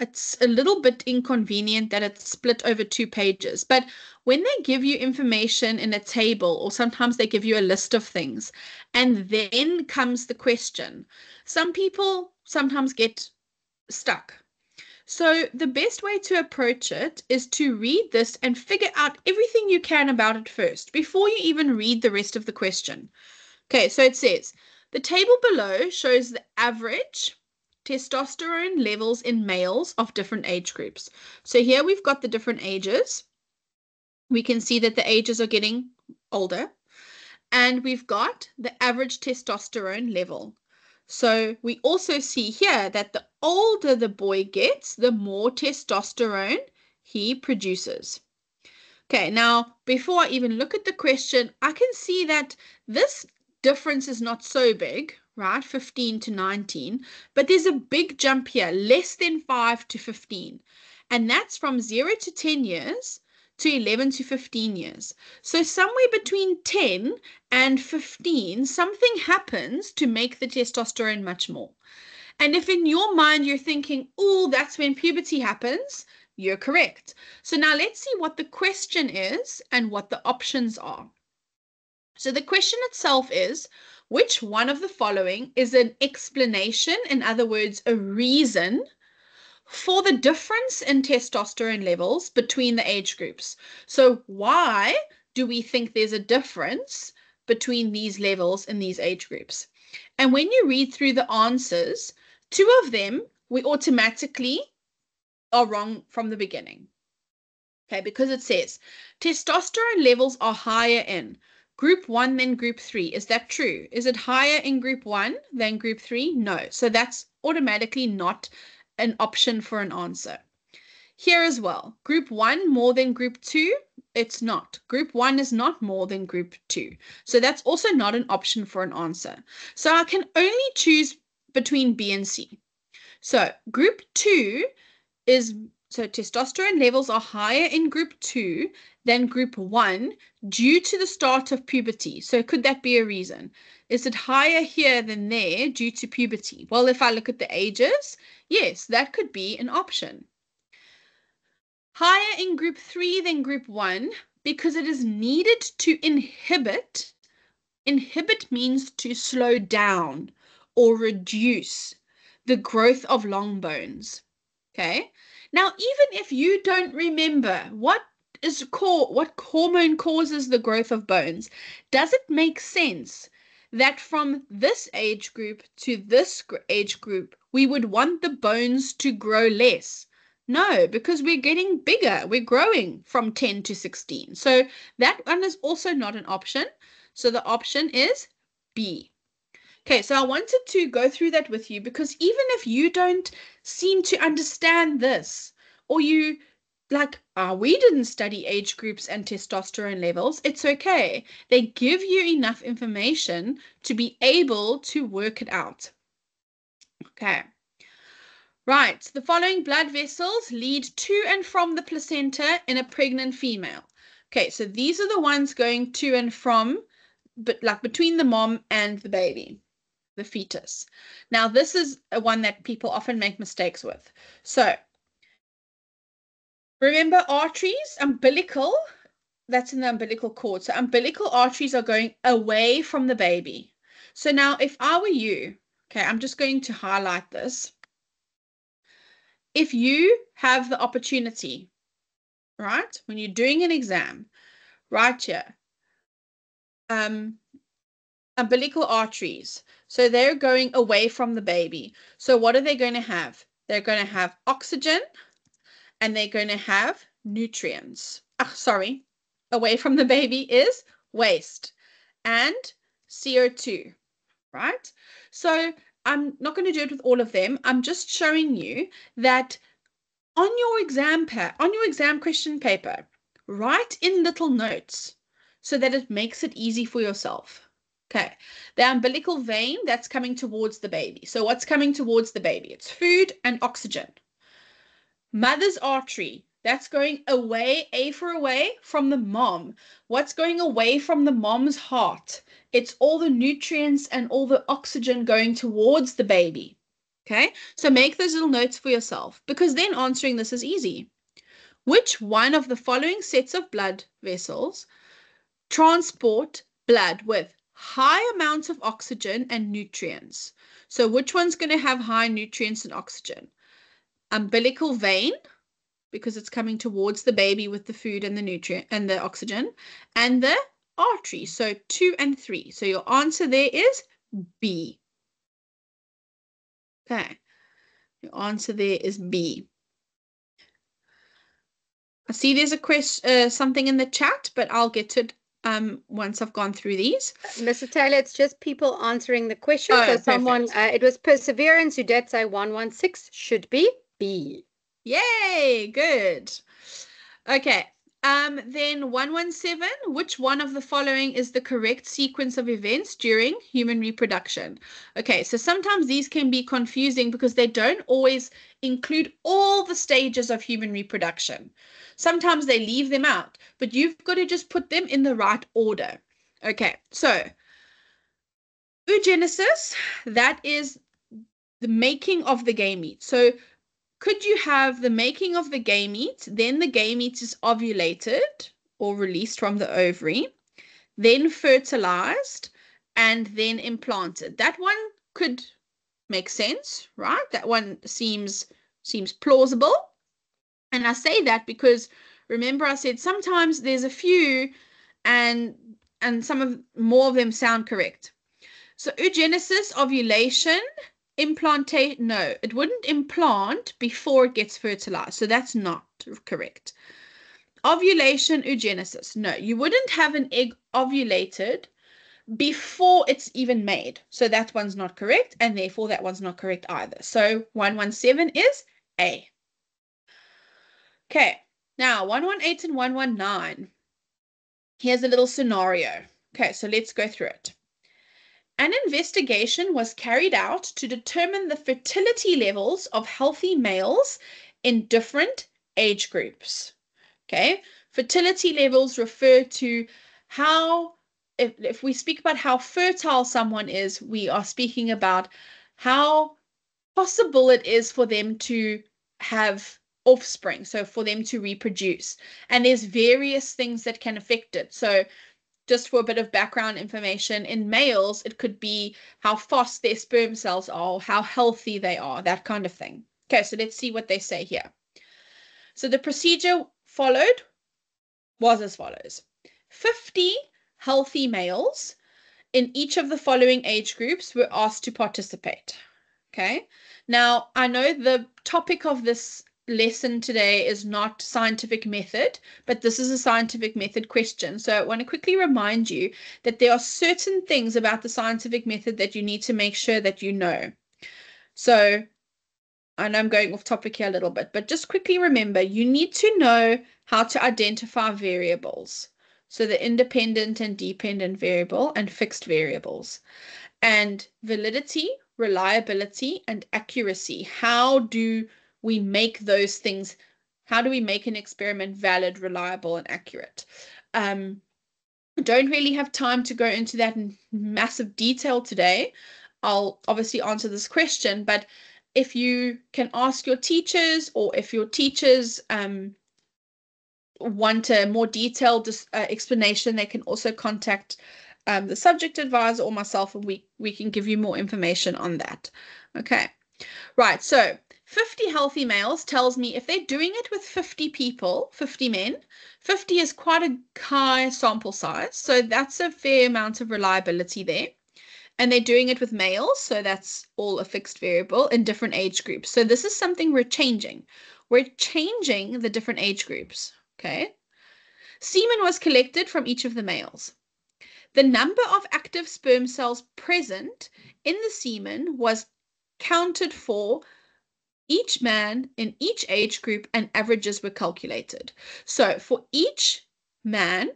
It's a little bit inconvenient that it's split over 2 pages, but when they give you information in a table, or sometimes they give you a list of things, and then comes the question, some people sometimes get stuck. So the best way to approach it is to read this and figure out everything you can about it first, before you even read the rest of the question. Okay, so it says, the table below shows the average testosterone levels in males of different age groups. So here we've got the different ages. We can see that the ages are getting older. And we've got the average testosterone level. So we also see here that the older the boy gets, the more testosterone he produces. Okay, now before I even look at the question, I can see that this difference is not so big, right? 15 to 19, but there's a big jump here, less than 5 to 15. And that's from 0 to 10 years to 11 to 15 years. So somewhere between 10 and 15, something happens to make the testosterone much more. And if in your mind you're thinking, oh, that's when puberty happens, you're correct. So now let's see what the question is and what the options are. So the question itself is, which one of the following is an explanation, in other words, a reason for the difference in testosterone levels between the age groups? So why do we think there's a difference between these levels in these age groups? And when you read through the answers, two of them we automatically are wrong from the beginning. Okay, because it says testosterone levels are higher in group 1 than group 3. Is that true? Is it higher in group 1 than group 3? No. So that's automatically not an option for an answer. Here as well, group 1 more than group 2? It's not. Group 1 is not more than group 2. So that's also not an option for an answer. So I can only choose between B and C. So group 2 is, so testosterone levels are higher in group 2 than group 1 due to the start of puberty. So could that be a reason? Is it higher here than there due to puberty? Well, if I look at the ages, yes, that could be an option. Higher in group 3 than group 1 because it is needed to inhibit. Inhibit means to slow down or reduce the growth of long bones. Okay, now even if you don't remember what hormone causes the growth of bones, does it make sense that from this age group to this age group, we would want the bones to grow less? No, because we're getting bigger. We're growing from 10 to 16. So that one is also not an option. So the option is B. Okay, so I wanted to go through that with you because even if you don't seem to understand this, or you like, we didn't study age groups and testosterone levels, it's okay. They give you enough information to be able to work it out. Okay. Right, the following blood vessels lead to and from the placenta in a pregnant female. Okay, so these are the ones going to and from, but like between the mom and the baby, the fetus. Now, this is one that people often make mistakes with. So, remember arteries, umbilical, that's in the umbilical cord. So, umbilical arteries are going away from the baby. So, now if I were you, okay, I'm just going to highlight this. If you have the opportunity, right, when you're doing an exam, right here, umbilical arteries. So they're going away from the baby. So what are they going to have? They're going to have oxygen and they're going to have nutrients. Oh, sorry, away from the baby is waste and CO2, right? So I'm not going to do it with all of them. I'm just showing you that on your exam question paper, write in little notes so that it makes it easy for yourself. Okay, the umbilical vein, that's coming towards the baby. So what's coming towards the baby? It's food and oxygen. Mother's artery, that's going away, A for away, from the mom. What's going away from the mom's heart? It's all the nutrients and all the oxygen going towards the baby. Okay, so make those little notes for yourself because then answering this is easy. Which one of the following sets of blood vessels transport blood with high amounts of oxygen and nutrients? So which one's going to have high nutrients and oxygen? Umbilical vein, because it's coming towards the baby with the food and the nutrient and the oxygen, and the artery, so 2 and 3. So your answer there is B. Okay, your answer there is B. I see there's a question, something in the chat, but I'll get to it once I've gone through these. Mr. Taylor, it's just people answering the question. Oh, so someone, it was Perseverance who did say 116 should be B. Yay, good. Okay, Then 117, which one of the following is the correct sequence of events during human reproduction? Okay, so sometimes these can be confusing because they don't always include all the stages of human reproduction. Sometimes they leave them out, but you've got to just put them in the right order. Okay, so oogenesis, that is the making of the gamete. So could you have the making of the gamete, then the gamete is ovulated or released from the ovary, then fertilized, and then implanted? That one could make sense, right? That one seems plausible. And I say that because, remember, I said sometimes there's a few and more of them sound correct. So oogenesis, ovulation, implantate, no, it wouldn't implant before it gets fertilized, so that's not correct. Ovulation, oogenesis, no, you wouldn't have an egg ovulated before it's even made, so that one's not correct, and therefore that one's not correct either. So 117 is A. Okay, now 118 and 119. Here's a little scenario. Okay, so let's go through it. An investigation was carried out to determine the fertility levels of healthy males in different age groups. Okay, fertility levels refer to how, if we speak about how fertile someone is, we are speaking about how possible it is for them to have offspring, so for them to reproduce. And there's various things that can affect it. So just for a bit of background information, in males, it could be how fast their sperm cells are, how healthy they are, that kind of thing. Okay, so let's see what they say here. So the procedure followed was as follows. 50 healthy males in each of the following age groups were asked to participate. Okay, now I know the topic of this lesson today is not scientific method, but this is a scientific method question. So I want to quickly remind you that there are certain things about the scientific method that you need to make sure that you know. So I know I'm going off topic here a little bit, but just quickly remember, you need to know how to identify variables. So the independent and dependent variable and fixed variables, and validity, reliability, and accuracy. How do we make those things, how do we make an experiment valid, reliable, and accurate? Don't really have time to go into that in massive detail today. I'll obviously answer this question, but if you can ask your teachers, or if your teachers want a more detailed explanation, they can also contact the subject advisor or myself, and we can give you more information on that. Okay, right, so 50 healthy males tells me if they're doing it with 50 people, 50 men, 50 is quite a high sample size. So that's a fair amount of reliability there. And they're doing it with males, so that's all a fixed variable in different age groups. So this is something we're changing. We're changing the different age groups, okay? Semen was collected from each of the males. The number of active sperm cells present in the semen was counted for each man in each age group, and averages were calculated. So for each man,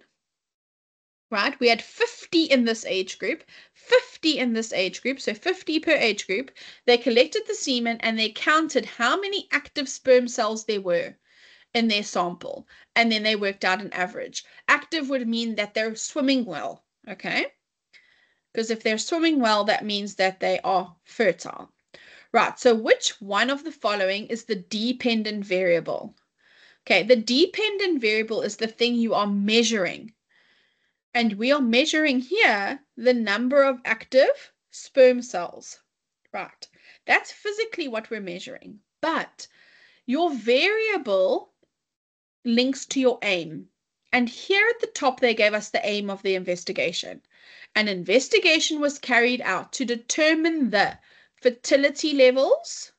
right, we had 50 in this age group, 50 in this age group, so 50 per age group. They collected the semen and they counted how many active sperm cells there were in their sample, and then they worked out an average. Active would mean that they're swimming well, okay? Because if they're swimming well, that means that they are fertile. Right, so which one of the following is the dependent variable? Okay, the dependent variable is the thing you are measuring. And we are measuring here the number of active sperm cells. Right, that's physically what we're measuring. But your variable links to your aim. And here at the top, they gave us the aim of the investigation. An investigation was carried out to determine the fertility levels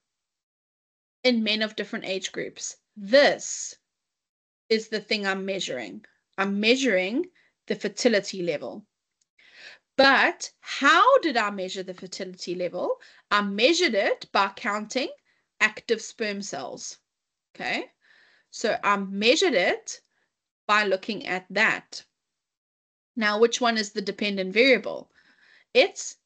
in men of different age groups. This is the thing I'm measuring. I'm measuring the fertility level. But how did I measure the fertility level? I measured it by counting active sperm cells. Okay, so I measured it by looking at that. Now, which one is the dependent variable? It's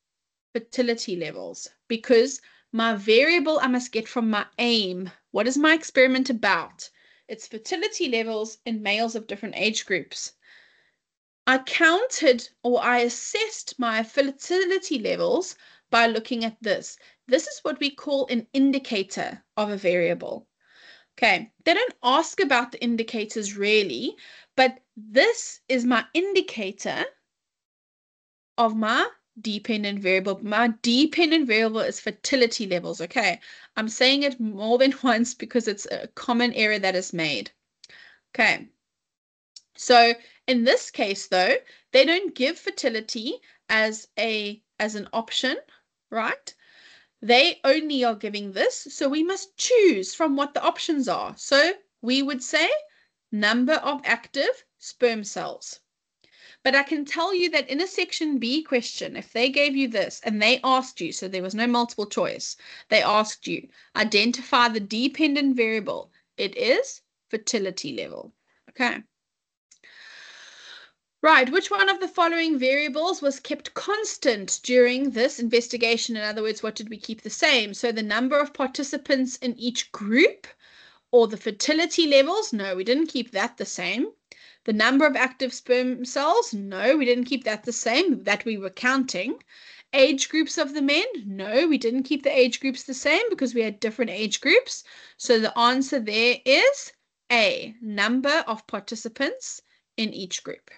fertility levels, because my variable I must get from my aim. What is my experiment about? It's fertility levels in males of different age groups. I counted, or I assessed my fertility levels by looking at this. This is what we call an indicator of a variable. Okay, they don't ask about the indicators really, but this is my indicator of my dependent variable. My dependent variable is fertility levels. Okay, I'm saying it more than once because it's a common error that is made. Okay, so in this case though, they don't give fertility as an option, right? They only are giving this, so we must choose from what the options are. So we would say number of active sperm cells. But I can tell you that in a section B question, if they gave you this and they asked you, so there was no multiple choice, they asked you, identify the dependent variable. It is fertility level. Okay. Right, which one of the following variables was kept constant during this investigation? In other words, what did we keep the same? So the number of participants in each group or the fertility levels? No, we didn't keep that the same. The number of active sperm cells? No, we didn't keep that the same, that we were counting. Age groups of the men? No, we didn't keep the age groups the same because we had different age groups. So the answer there is A, number of participants in each group.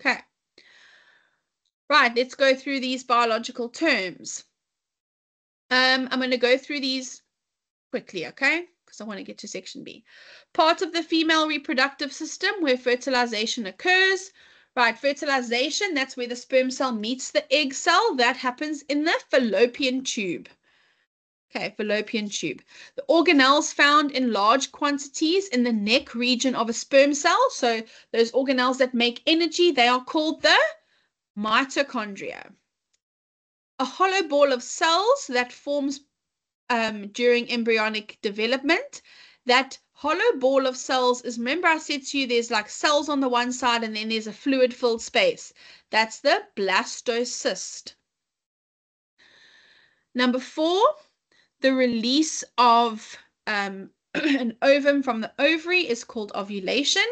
Okay. Right, let's go through these biological terms. I'm going to go through these quickly, okay? Because I want to get to section B. Part of the female reproductive system where fertilization occurs. Right, fertilization, that's where the sperm cell meets the egg cell. That happens in the fallopian tube. Okay, fallopian tube. The organelles found in large quantities in the neck region of a sperm cell. So those organelles that make energy, they are called the mitochondria. A hollow ball of cells that forms during embryonic development. That hollow ball of cells is, remember I said to you, there's like cells on the one side and then there's a fluid-filled space. That's the blastocyst. Number 4, the release of an ovum from the ovary is called ovulation.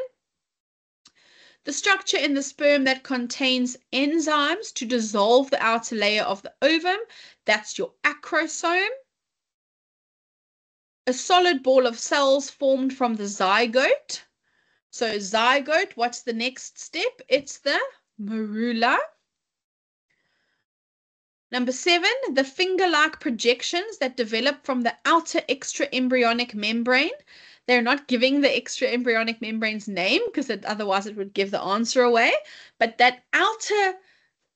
The structure in the sperm that contains enzymes to dissolve the outer layer of the ovum, that's your acrosome. A solid ball of cells formed from the zygote. So zygote, what's the next step? It's the morula. Number 7, the finger-like projections that develop from the outer extraembryonic membrane. They're not giving the extraembryonic membrane's name because otherwise it would give the answer away. But that outer,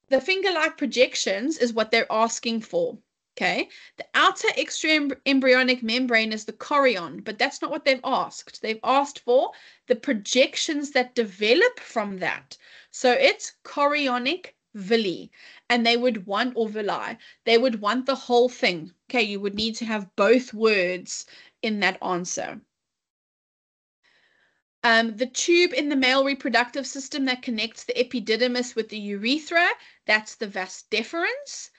the finger-like projections is what they're asking for. Okay, the outer extraembryonic membrane is the chorion, but that's not what they've asked. They've asked for the projections that develop from that. So it's chorionic villi, and they would want, or villi, they would want the whole thing. Okay, you would need to have both words in that answer. The tube in the male reproductive system that connects the epididymis with the urethra, that's the vas deferens.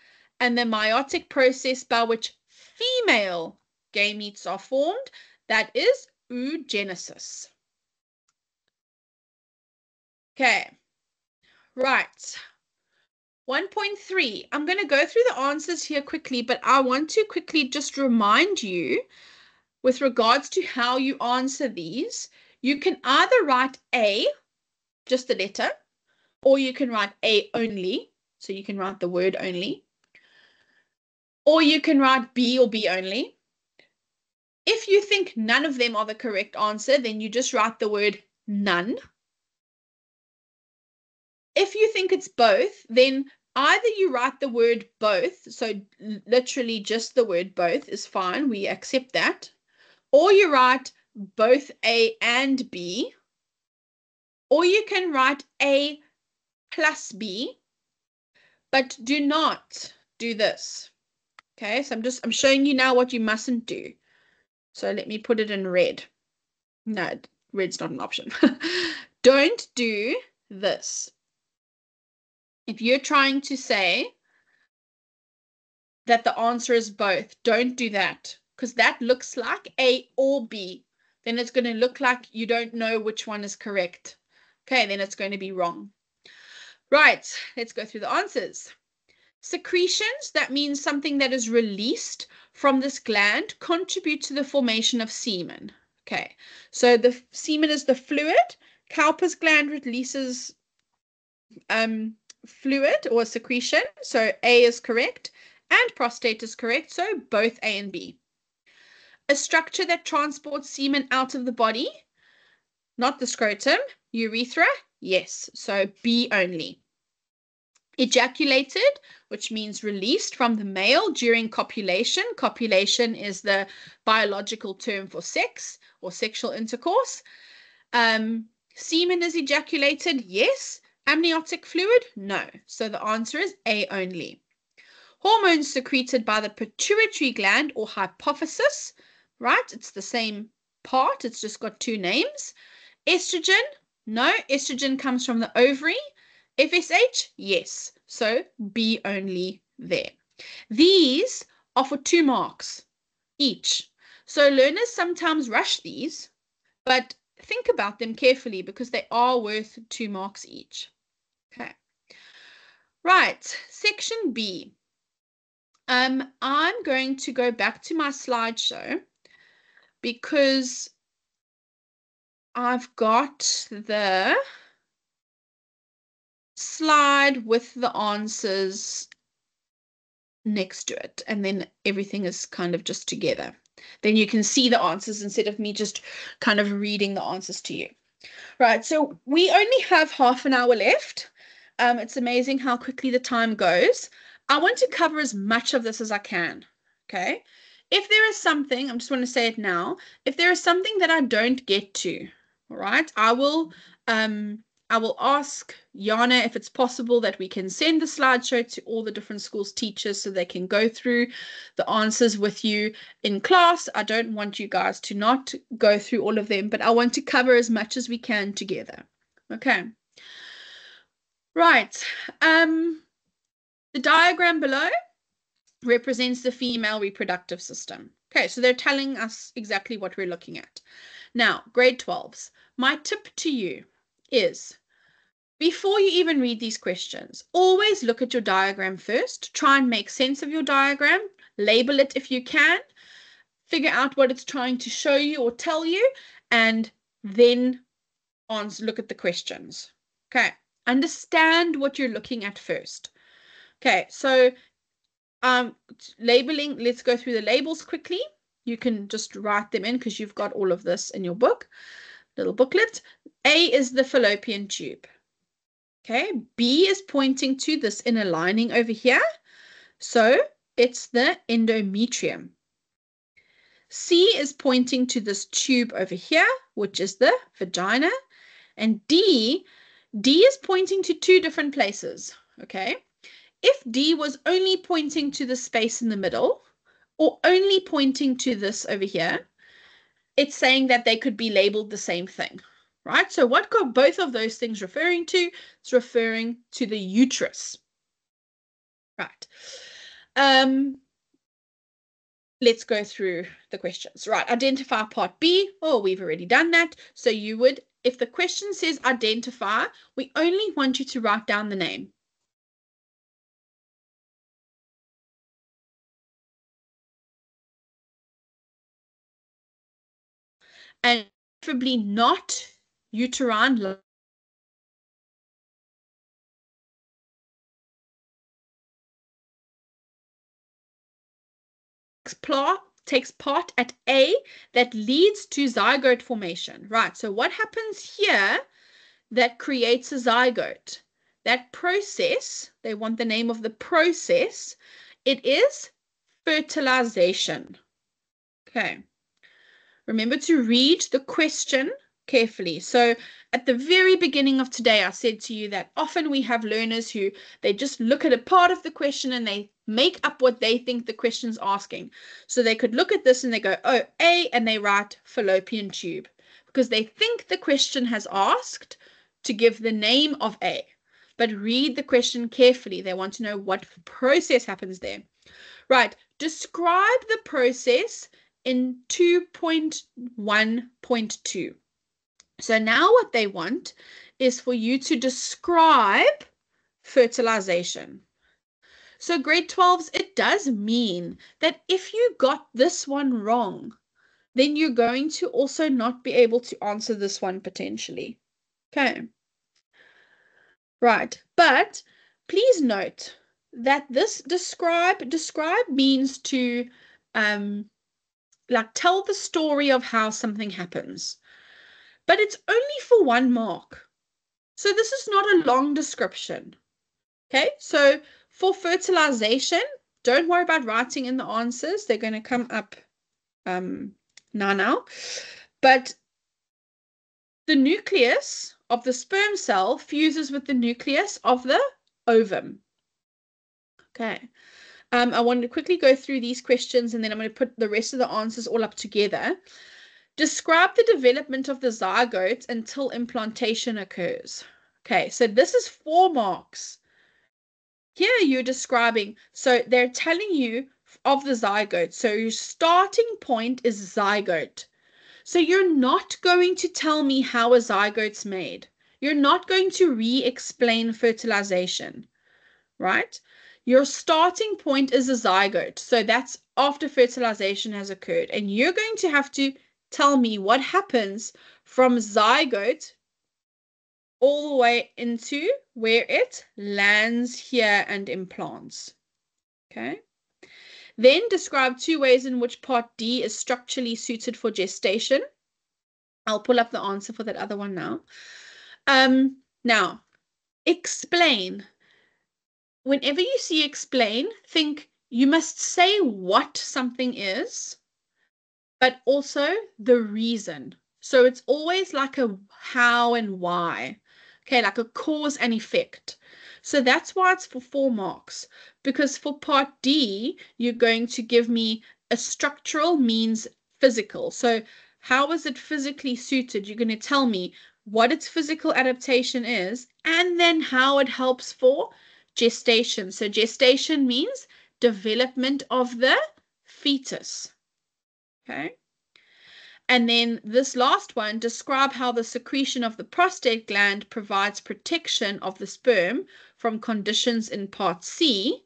And the meiotic process by which female gametes are formed, that is oogenesis. Okay, right. 1.3. I'm going to go through the answers here quickly, but I want to quickly just remind you with regards to how you answer these. You can either write A, just the letter, or you can write A only, so you can write the word only. Or you can write B or B only. If you think none of them are the correct answer, then you just write the word none. If you think it's both, then either you write the word both, so literally just the word both is fine, we accept that, or you write both A and B, or you can write A plus B, but do not do this. Okay, so I'm showing you now what you mustn't do. So let me put it in red. No, red's not an option. Don't do this. If you're trying to say that the answer is both, don't do that, because that looks like A or B. Then it's going to look like you don't know which one is correct. Okay, then it's going to be wrong. Right, let's go through the answers. Secretions, that means something that is released from this gland, contribute to the formation of semen. Okay, so the semen is the fluid. Cowper's gland releases fluid or secretion, so A is correct, and prostate is correct, so both A and B. A structure that transports semen out of the body, not the scrotum, urethra, yes, so B only. Ejaculated, which means released from the male during copulation. Copulation is the biological term for sex or sexual intercourse. Semen is ejaculated, yes. Amniotic fluid, no. So the answer is A only. Hormones secreted by the pituitary gland or hypophysis, right? It's the same part, it's just got two names. Estrogen, no. Estrogen comes from the ovary. FSH, yes. So B only there. These are for 2 marks each. So learners sometimes rush these, but think about them carefully because they are worth 2 marks each. Okay. Right, section B. I'm going to go back to my slideshow because I've got the slide with the answers next to it, and then everything is kind of just together. Then you can see the answers instead of me just kind of reading the answers to you. Right, so we only have half an hour left. It's amazing how quickly the time goes. I want to cover as much of this as I can, okay? If there is something, I'm just going to say it now, if there is something that I don't get to, all right, I will ask Yana if it's possible that we can send the slideshow to all the different schools' teachers so they can go through the answers with you in class. I don't want you guys to not go through all of them, but I want to cover as much as we can together. Okay. Right. The diagram below represents the female reproductive system. Okay, so they're telling us exactly what we're looking at. Now, grade 12s, my tip to you is, before you even read these questions, always look at your diagram first. Try and make sense of your diagram. Label it if you can. Figure out what it's trying to show you or tell you. And then look at the questions. Okay. Understand what you're looking at first. Okay. So labeling, let's go through the labels quickly. You can just write them in because you've got all of this in your book, little booklet. A is the fallopian tube. Okay, B is pointing to this inner lining over here. So it's the endometrium. C is pointing to this tube over here, which is the vagina. And D is pointing to 2 different places. Okay, if D was only pointing to the space in the middle or only pointing to this over here, it's saying that they could be labeled the same thing. Right, so what are both of those things referring to? It's referring to the uterus. Right, let's go through the questions. Right, identify part B. Oh, we've already done that. So you would, if the question says identify, we only want you to write down the name. And preferably not uterine. Takes part at A that leads to zygote formation. Right, so what happens here that creates a zygote? That process, they want the name of the process, it is fertilization. Okay. Remember to read the question carefully. So at the very beginning of today, I said to you that often we have learners who they just look at a part of the question and they make up what they think the question's asking. So they could look at this and they go, oh, A, and they write fallopian tube because they think the question has asked to give the name of A, but read the question carefully. They want to know what process happens there. Right, describe the process in 2.1.2. So now what they want is for you to describe fertilization. So grade 12s, it does mean that if you got this one wrong, then you're going to also not be able to answer this one potentially. Okay. Right. But please note that this describe means to like tell the story of how something happens. But it's only for 1 mark. So this is not a long description. Okay, so for fertilization, don't worry about writing in the answers. They're going to come up now. But the nucleus of the sperm cell fuses with the nucleus of the ovum. Okay. I want to quickly go through these questions, and then I'm going to put the rest of the answers all up together. Describe the development of the zygote until implantation occurs. Okay, so this is 4 marks. Here you're describing, so they're telling you of the zygote. So your starting point is zygote. So you're not going to tell me how a zygote's made. You're not going to re-explain fertilization, right? Your starting point is a zygote. So that's after fertilization has occurred. And you're going to have to tell me what happens from zygote all the way into where it lands here and implants. Okay. Then describe 2 ways in which part D is structurally suited for gestation. I'll pull up the answer for that other one now. Now, explain. Whenever you see explain, think you must say what something is, but also the reason. So it's always like a how and why. Okay, like a cause and effect. So that's why it's for 4 marks, because for part D, you're going to give me a structural means physical. So how is it physically suited? You're going to tell me what its physical adaptation is and then how it helps for gestation. So gestation means development of the fetus. Okay. And then this last one, describe how the secretion of the prostate gland provides protection of the sperm from conditions in part C.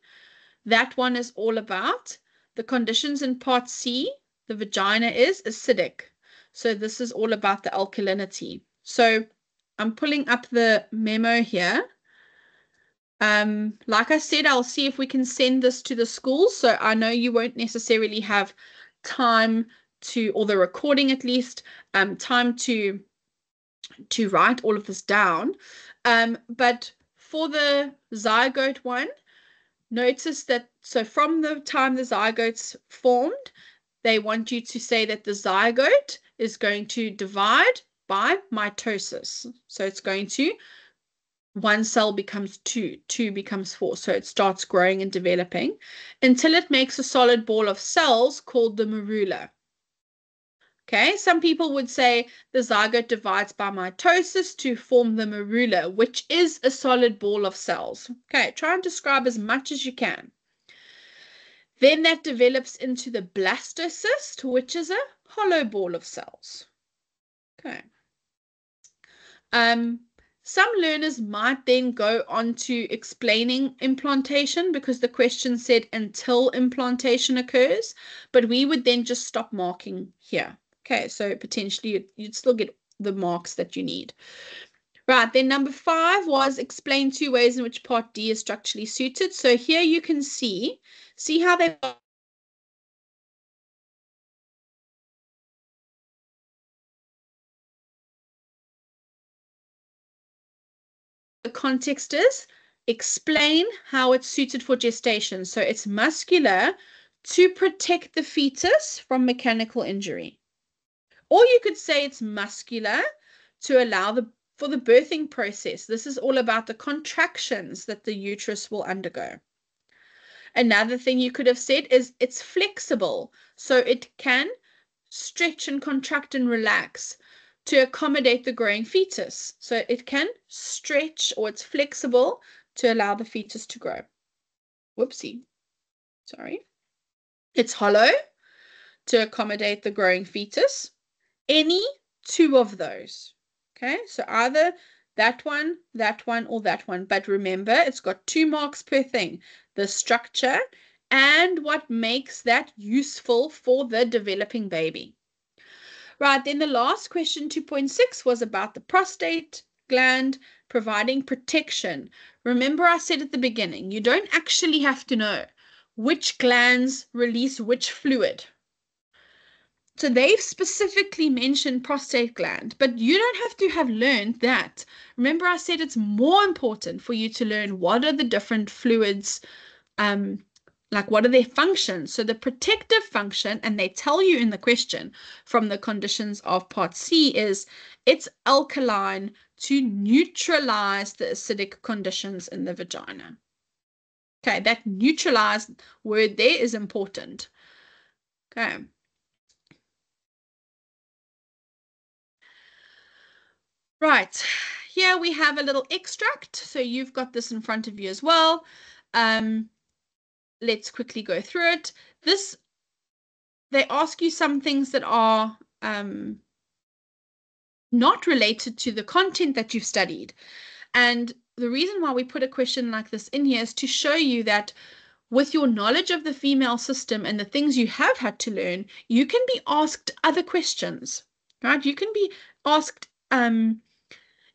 That one is all about the conditions in part C. The vagina is acidic. So this is all about the alkalinity. So I'm pulling up the memo here. Like I said, I'll see if we can send this to the school. So I know you won't necessarily have time to, or the recording at least, time to write all of this down. But for the zygote one, notice that, so from the time the zygote's formed, they want you to say that the zygote is going to divide by mitosis. So it's going to, 1 cell becomes 2, 2 becomes 4. So it starts growing and developing until it makes a solid ball of cells called the morula. Okay, some people would say the zygote divides by mitosis to form the morula, which is a solid ball of cells. Okay, try and describe as much as you can. Then that develops into the blastocyst, which is a hollow ball of cells. Okay. Some learners might then go on to explaining implantation because the question said until implantation occurs, but we would then just stop marking here. Okay, so potentially you'd still get the marks that you need. Right, then number 5 was explain 2 ways in which part D is structurally suited. So here you can see how they the context is explain how it's suited for gestation. So it's muscular to protect the fetus from mechanical injury. Or you could say it's muscular to allow for the birthing process. This is all about the contractions that the uterus will undergo. Another thing you could have said is it's flexible, so it can stretch and contract and relax to accommodate the growing fetus. So it can stretch, or it's flexible to allow the fetus to grow. Whoopsie, sorry. It's hollow to accommodate the growing fetus. Any two of those, okay? So either that one, or that one. But remember, it's got 2 marks per thing, the structure and what makes that useful for the developing baby. Right, then the last question, 2.6, was about the prostate gland providing protection. Remember, I said at the beginning, you don't actually have to know which glands release which fluid. So they've specifically mentioned prostate gland, but you don't have to have learned that. Remember, I said it's more important for you to learn what are the different fluids, like what are their functions. So the protective function, and they tell you in the question from the conditions of part C, is it's alkaline to neutralize the acidic conditions in the vagina. Okay, that neutralize word there is important. Okay. Right, here we have a little extract. So you've got this in front of you as well. Let's quickly go through it. This, they ask you some things that are not related to the content that you've studied. And the reason why we put a question like this in here is to show you that with your knowledge of the female system and the things you have had to learn, you can be asked other questions, right? You can be asked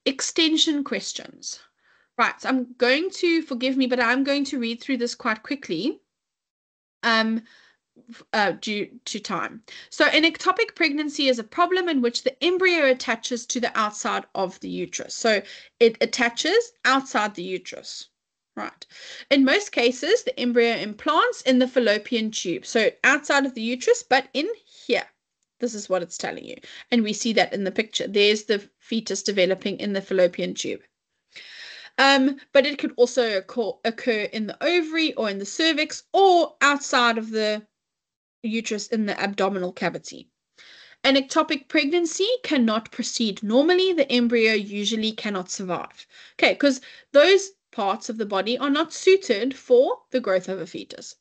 extension questions. Right, so I'm going to, forgive me, but I'm going to read through this quite quickly due to time. So an ectopic pregnancy is a problem in which the embryo attaches to the outside of the uterus. So it attaches outside the uterus. Right. In most cases, the embryo implants in the fallopian tube. So outside of the uterus, but in here. This is what it's telling you. And we see that in the picture. There's the fetus developing in the fallopian tube. But it could also occur in the ovary or in the cervix or outside of the uterus in the abdominal cavity. An ectopic pregnancy cannot proceed normally. The embryo usually cannot survive. Okay, because those parts of the body are not suited for the growth of a fetus.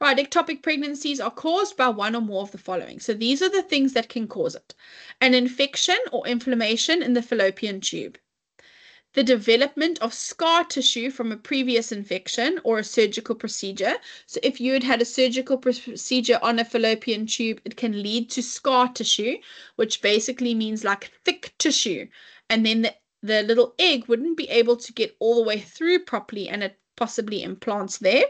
Right, ectopic pregnancies are caused by one or more of the following. So these are the things that can cause it. An infection or inflammation in the fallopian tube. The development of scar tissue from a previous infection or a surgical procedure. So if you had had a surgical procedure on a fallopian tube, it can lead to scar tissue, which basically means like thick tissue. And then the little egg wouldn't be able to get all the way through properly, and it possibly implants there.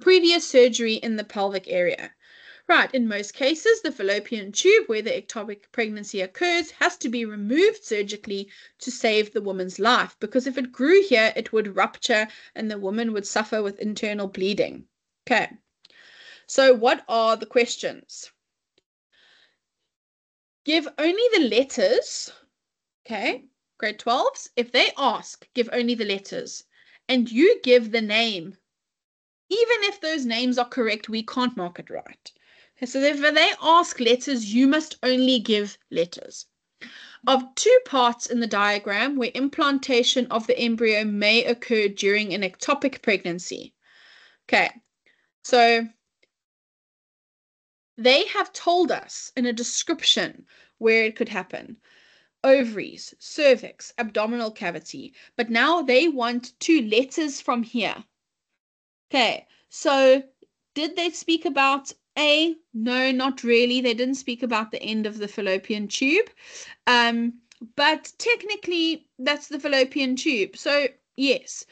Previous surgery in the pelvic area. Right, in most cases, the fallopian tube where the ectopic pregnancy occurs has to be removed surgically to save the woman's life, because if it grew here, it would rupture and the woman would suffer with internal bleeding. Okay, so what are the questions? Give only the letters, okay, grade 12s. If they ask, give only the letters, and you give the name. Even if those names are correct, we can't mark it right. Okay, so if they ask letters, you must only give letters. Of 2 parts in the diagram where implantation of the embryo may occur during an ectopic pregnancy. Okay, so they have told us in a description where it could happen. Ovaries, cervix, abdominal cavity. But now they want 2 letters from here. Okay, so did they speak about A? No, not really. They didn't speak about the end of the fallopian tube. But technically, that's the fallopian tube. So, yes.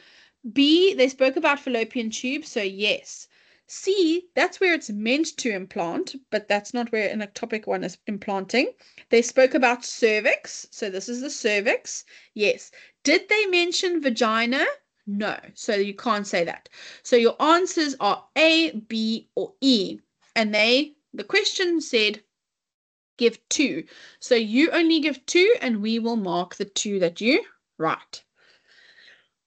B, they spoke about fallopian tube. So, yes. C, that's where it's meant to implant, but that's not where an ectopic one is implanting. They spoke about cervix. So, this is the cervix. Yes. Did they mention vagina? No, so you can't say that. So your answers are A, B, or E. And the question said, give 2. So you only give 2, and we will mark the 2 that you write.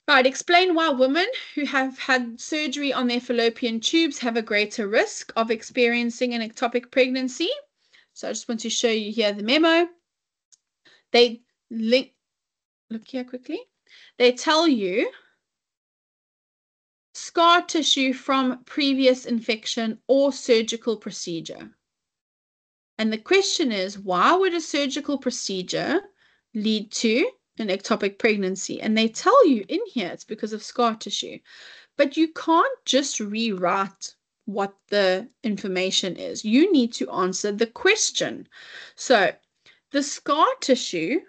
Right, explain why women who have had surgery on their fallopian tubes have a greater risk of experiencing an ectopic pregnancy. So I just want to show you here the memo. They link, look here quickly. They tell you scar tissue from previous infection or surgical procedure. And the question is, why would a surgical procedure lead to an ectopic pregnancy? And they tell you in here it's because of scar tissue. But you can't just rewrite what the information is. You need to answer the question. So the scar tissue,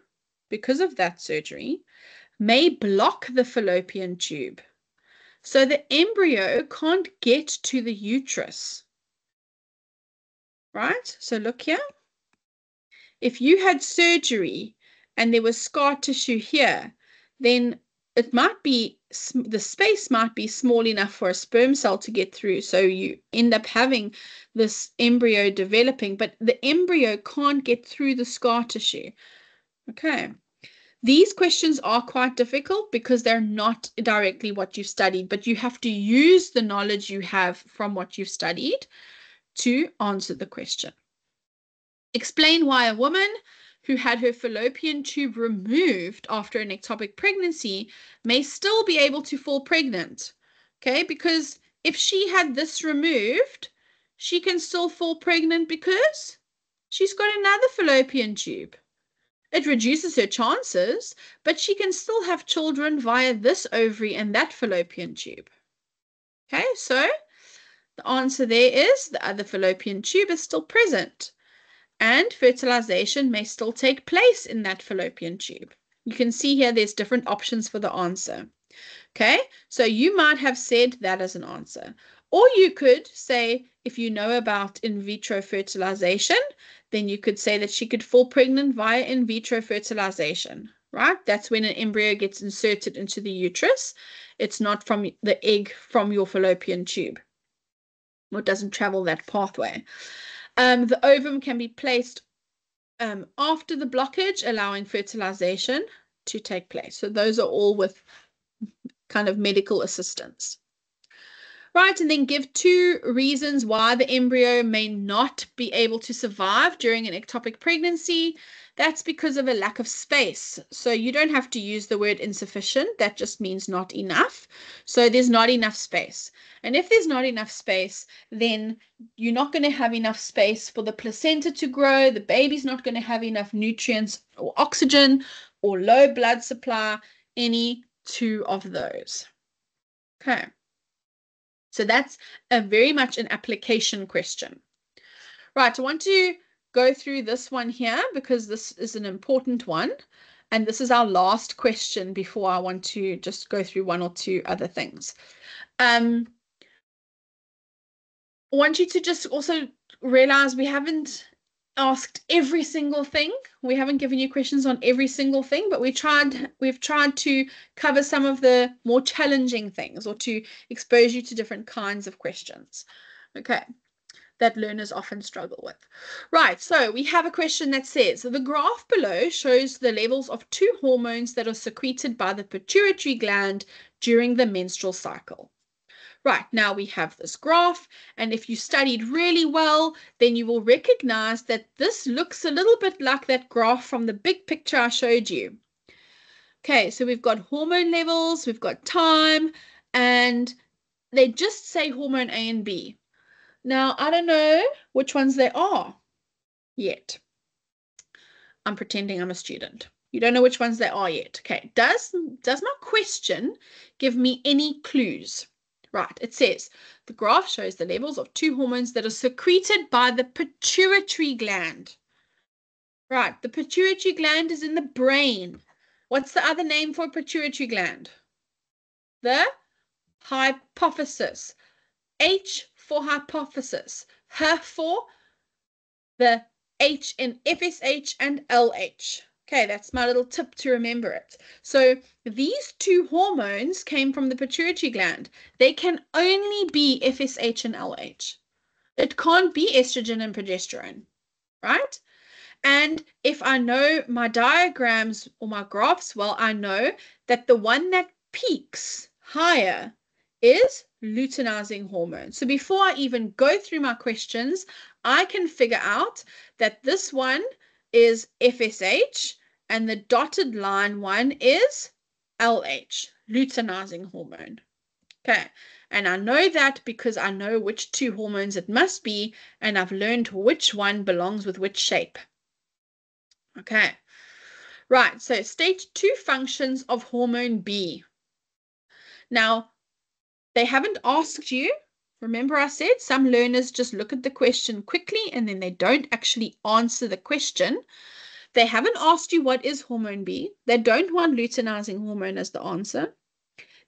because of that surgery, may block the fallopian tube. So the embryo can't get to the uterus, right? So look here. If you had surgery and there was scar tissue here, then it might be, the space might be small enough for a sperm cell to get through. So you end up having this embryo developing, but the embryo can't get through the scar tissue. Okay. These questions are quite difficult because they're not directly what you've studied, but you have to use the knowledge you have from what you've studied to answer the question. Explain why a woman who had her fallopian tube removed after an ectopic pregnancy may still be able to fall pregnant. Okay, because if she had this removed, she can still fall pregnant because she's got another fallopian tube. It reduces her chances, but she can still have children via this ovary and that fallopian tube. Okay, so the answer there is the other fallopian tube is still present and fertilization may still take place in that fallopian tube. You can see here there's different options for the answer. Okay, so you might have said that as an answer. Or you could say, if you know about in vitro fertilization, then you could say that she could fall pregnant via in vitro fertilization, right? That's when an embryo gets inserted into the uterus. It's not from the egg from your fallopian tube. Or it doesn't travel that pathway. The ovum can be placed after the blockage, allowing fertilization to take place. So those are all with kind of medical assistance. Right, and then give two reasons why the embryo may not be able to survive during an ectopic pregnancy. That's because of a lack of space. So you don't have to use the word insufficient. That just means not enough. So there's not enough space. And if there's not enough space, then you're not going to have enough space for the placenta to grow. The baby's not going to have enough nutrients or oxygen or low blood supply, any two of those. Okay. So that's a very much an application question. Right, I want to go through this one here because this is an important one. And this is our last question before I want to just go through one or two other things. I want you to just also realize we haven't asked every single thing. We haven't given you questions on every single thing, but we've tried to cover some of the more challenging things or to expose you to different kinds of questions, okay, that learners often struggle with. Right, so we have a question that says, the graph below shows the levels of two hormones that are secreted by the pituitary gland during the menstrual cycle. Right, now we have this graph, and if you studied really well, then you will recognize that this looks a little bit like that graph from the big picture I showed you. Okay, so we've got hormone levels, we've got time, and they just say hormone A and B. Now, I don't know which ones they are yet. I'm pretending I'm a student. You don't know which ones they are yet. Okay, does my question give me any clues? Right, it says, the graph shows the levels of two hormones that are secreted by the pituitary gland. Right, the pituitary gland is in the brain. What's the other name for a pituitary gland? The hypophysis. H for hypophysis. H for the H in FSH and LH. Okay, that's my little tip to remember it. So these two hormones came from the pituitary gland. They can only be FSH and LH. It can't be estrogen and progesterone, right? And if I know my diagrams or my graphs well, I know that the one that peaks higher is luteinizing hormone. So before I even go through my questions, I can figure out that this one is FSH and the dotted line one is LH, luteinizing hormone. Okay, and I know that because I know which two hormones it must be, and I've learned which one belongs with which shape. Okay, right, so stage 2 functions of hormone B. Now, they haven't asked you. Remember I said some learners just look at the question quickly and then they don't actually answer the question. They haven't asked you what is hormone B. They don't want luteinizing hormone as the answer.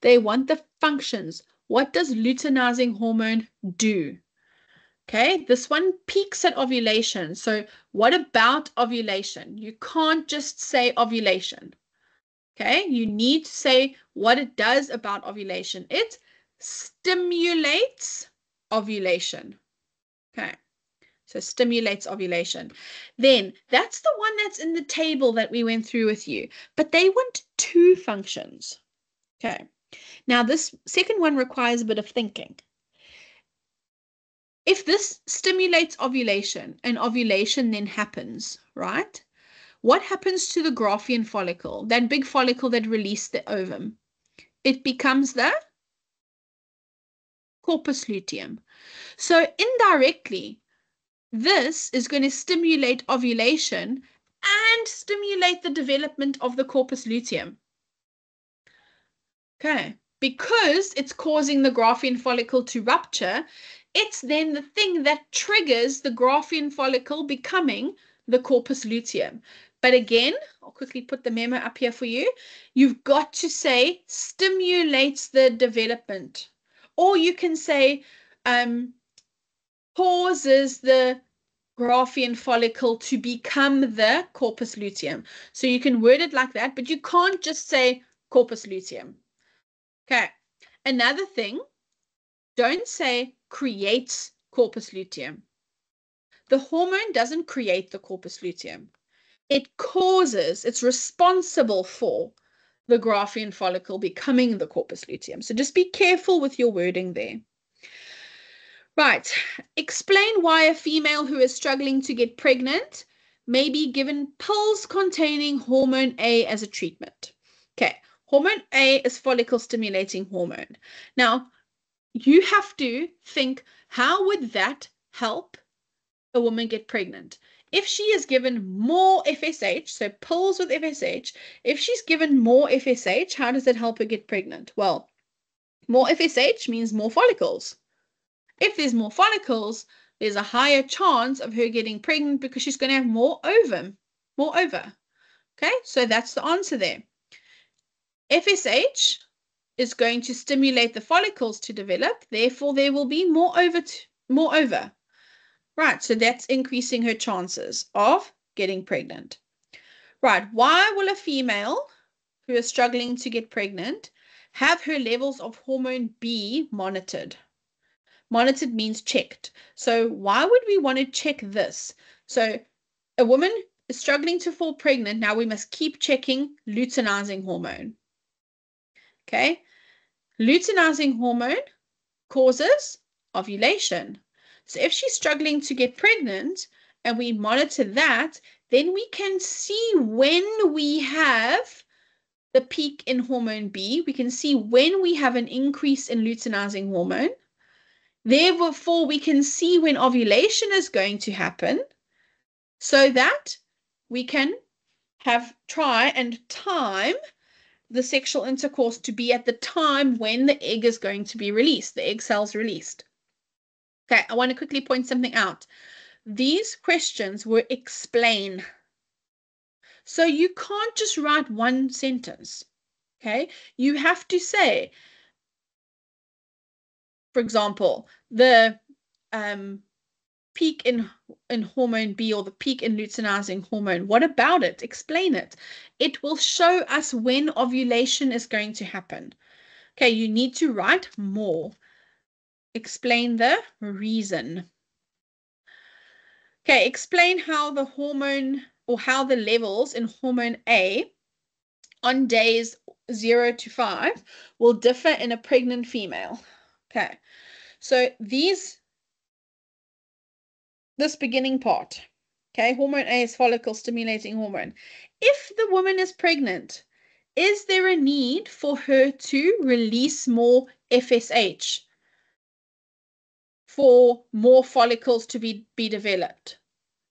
They want the functions. What does luteinizing hormone do? Okay, this one peaks at ovulation. So what about ovulation? You can't just say ovulation. Okay, you need to say what it does about ovulation. It stimulates ovulation. Okay, so stimulates ovulation. Then that's the one that's in the table that we went through with you, but they want 2 functions. Okay, now this second one requires a bit of thinking. If this stimulates ovulation and ovulation then happens, right? What happens to the Graafian follicle, that big follicle that released the ovum? It becomes the corpus luteum. So indirectly, this is going to stimulate ovulation and stimulate the development of the corpus luteum. Okay, because it's causing the Graafian follicle to rupture, it's then the thing that triggers the Graafian follicle becoming the corpus luteum. But again, I'll quickly put the memo up here for you. You've got to say stimulates the development. Or you can say causes the Graafian follicle to become the corpus luteum. So you can word it like that, but you can't just say corpus luteum. Okay, another thing, don't say creates corpus luteum. The hormone doesn't create the corpus luteum. It causes, it's responsible for the Graafian follicle becoming the corpus luteum. So just be careful with your wording there. Right, explain why a female who is struggling to get pregnant may be given pills containing hormone A as a treatment. Okay, hormone A is follicle stimulating hormone. Now, you have to think, how would that help a woman get pregnant? If she is given more FSH, so pills with FSH, if she's given more FSH, how does that help her get pregnant? Well, more FSH means more follicles. If there's more follicles, there's a higher chance of her getting pregnant because she's going to have more ovum, more ova. Okay, so that's the answer there. FSH is going to stimulate the follicles to develop, therefore there will be more ova, Right, so that's increasing her chances of getting pregnant. Right, why will a female who is struggling to get pregnant have her levels of hormone B monitored? Monitored means checked. So why would we want to check this? So a woman is struggling to fall pregnant. Now we must keep checking luteinizing hormone. Okay, luteinizing hormone causes ovulation. So if she's struggling to get pregnant and we monitor that, then we can see when we have the peak in hormone B. We can see when we have an increase in luteinizing hormone. Therefore, we can see when ovulation is going to happen so that we can try and time the sexual intercourse to be at the time when the egg is going to be released, the egg cells released. Okay, I want to quickly point something out. These questions were explain. So you can't just write one sentence. Okay, you have to say, for example, the peak in hormone B or the peak in luteinizing hormone. What about it? Explain it. It will show us when ovulation is going to happen. Okay, you need to write more. Explain the reason. Okay, explain how the hormone or how the levels in hormone A on days 0 to 5 will differ in a pregnant female. Okay, so this beginning part Okay, hormone A is follicle stimulating hormone. If the woman is pregnant, is there a need for her to release more FSH for more follicles to be developed?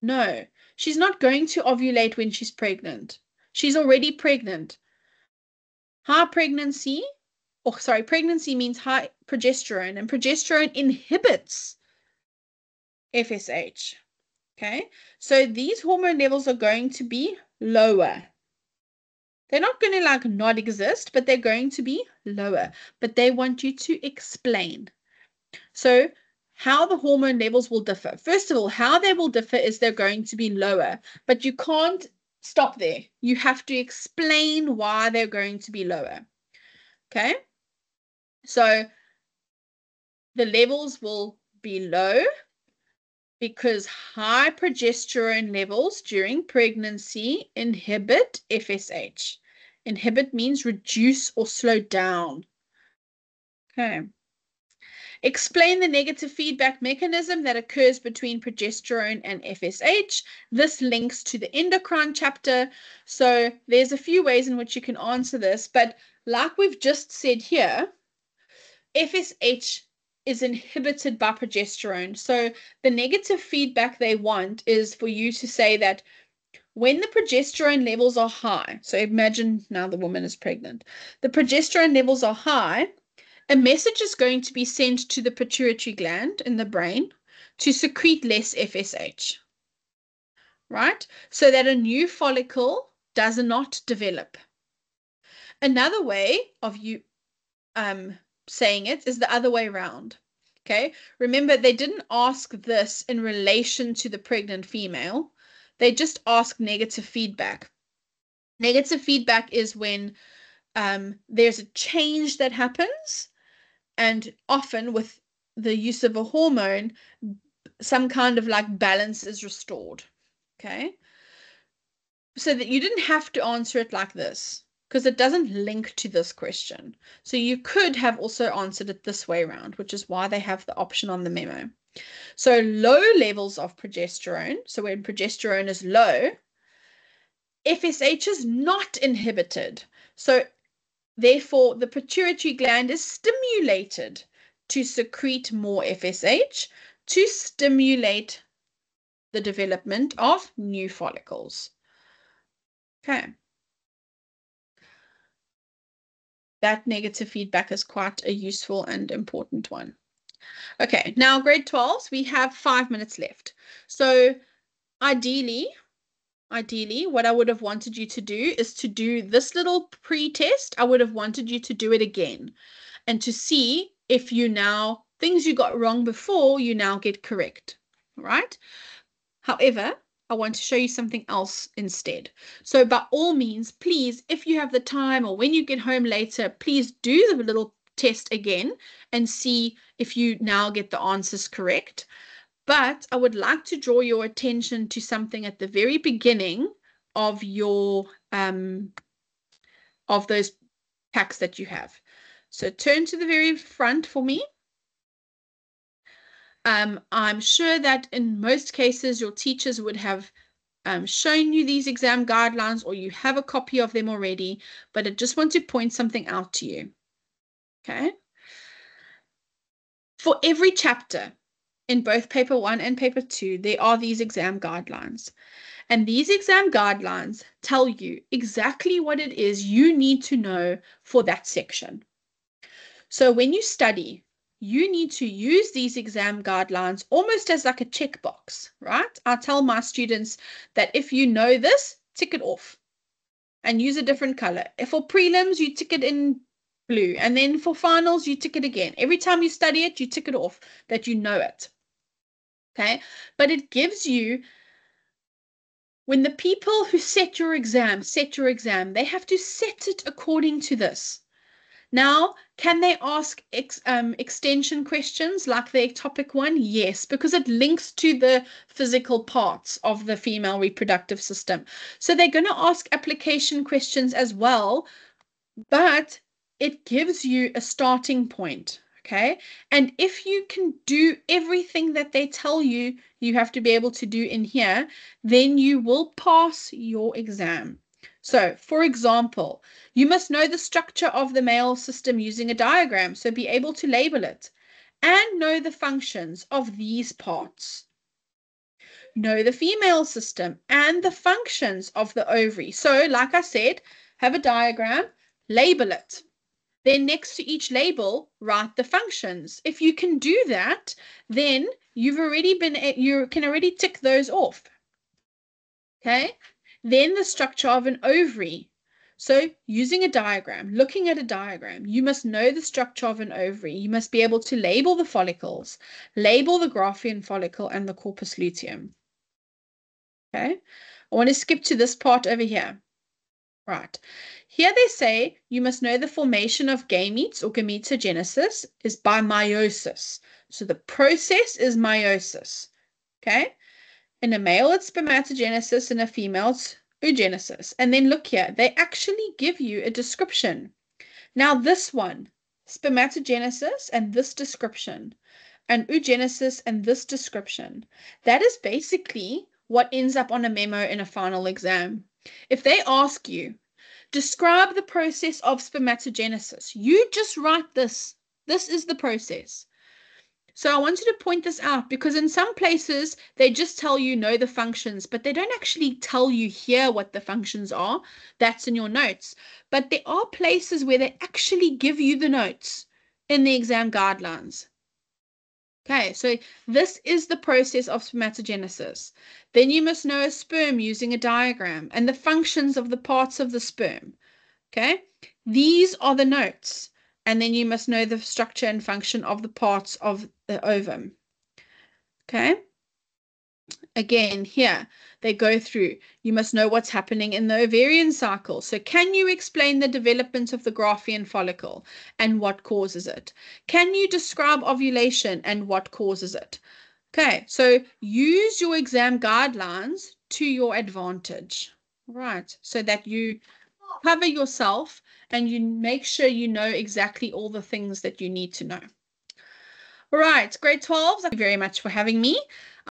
No, she's not going to ovulate when she's pregnant. She's already pregnant. High pregnancy, or sorry, pregnancy means high progesterone, and progesterone inhibits FSH. Okay, so these hormone levels are going to be lower. They're not going to like not exist, but they're going to be lower. But they want you to explain. So how the hormone levels will differ. First of all, how they will differ is they're going to be lower, but you can't stop there. You have to explain why they're going to be lower. Okay, so the levels will be low because high progesterone levels during pregnancy inhibit FSH. Inhibit means reduce or slow down. Okay. Explain the negative feedback mechanism that occurs between progesterone and FSH. This links to the endocrine chapter. So there's a few ways in which you can answer this, but like we've just said here, FSH is inhibited by progesterone. So the negative feedback they want is for you to say that when the progesterone levels are high, so imagine now the woman is pregnant, the progesterone levels are high, a message is going to be sent to the pituitary gland in the brain to secrete less FSH, right? So that a new follicle does not develop. Another way of you saying it is the other way around, okay? Remember, they didn't ask this in relation to the pregnant female. They just asked negative feedback. Negative feedback is when there's a change that happens. And often with the use of a hormone, some kind of like balance is restored. Okay. So that you didn't have to answer it like this because it doesn't link to this question. So you could have also answered it this way around, which is why they have the option on the memo. So low levels of progesterone. So when progesterone is low, FSH is not inhibited. So therefore, the pituitary gland is stimulated to secrete more FSH to stimulate the development of new follicles. Okay. That negative feedback is quite a useful and important one. Okay, now grade 12s, we have 5 minutes left. So ideally, what I would have wanted you to do is to do this little pre-test. I would have wanted you to do it again and to see if you now, things you got wrong before, you now get correct, right? However, I want to show you something else instead. So by all means, please, if you have the time or when you get home later, please do the little test again and see if you now get the answers correct. But I would like to draw your attention to something at the very beginning of your of those packs that you have. So turn to the very front for me. I'm sure that in most cases your teachers would have shown you these exam guidelines or you have a copy of them already, but I just want to point something out to you. Okay. For every chapter, in both paper 1 and paper 2, there are these exam guidelines. And these exam guidelines tell you exactly what it is you need to know for that section. So when you study, you need to use these exam guidelines almost as like a checkbox, right? I tell my students that if you know this, tick it off and use a different color. If for prelims, you tick it in blue. And then for finals, you tick it again. Every time you study it, you tick it off that you know it. Okay, but it gives you, when the people who set your exam, they have to set it according to this. Now, can they ask extension questions like the ectopic one? Yes, because it links to the physical parts of the female reproductive system. So they're going to ask application questions as well, but it gives you a starting point. Okay. And if you can do everything that they tell you, you have to be able to do in here, then you will pass your exam. So, for example, you must know the structure of the male system using a diagram, so be able to label it, and know the functions of these parts. Know the female system and the functions of the ovary. So, like I said, have a diagram, label it. Then next to each label, write the functions. If you can do that, then you can already tick those off. Okay? Then the structure of an ovary. So using a diagram, looking at a diagram, you must know the structure of an ovary. You must be able to label the follicles, label the Graafian follicle and the corpus luteum. Okay? I want to skip to this part over here. Right. Here they say you must know the formation of gametes or gametogenesis is by meiosis. So the process is meiosis. Okay. In a male, it's spermatogenesis. In a female, it's oogenesis. And then look here. They actually give you a description. Now this one, spermatogenesis and this description, and oogenesis and this description. That is basically what ends up on a memo in a final exam. If they ask you, describe the process of spermatogenesis. You just write this. This is the process. So I wanted to point this out because in some places they just tell you know the functions, but they don't actually tell you here what the functions are. That's in your notes. But there are places where they actually give you the notes in the exam guidelines. Okay, so this is the process of spermatogenesis. Then you must know a sperm using a diagram and the functions of the parts of the sperm. Okay, these are the notes. And then you must know the structure and function of the parts of the ovum. Okay, again, here they go through. You must know what's happening in the ovarian cycle. So can you explain the development of the Graafian follicle and what causes it? Can you describe ovulation and what causes it? Okay, so use your exam guidelines to your advantage, right? So that you cover yourself and you make sure you know exactly all the things that you need to know. All right, grade 12s, thank you very much for having me.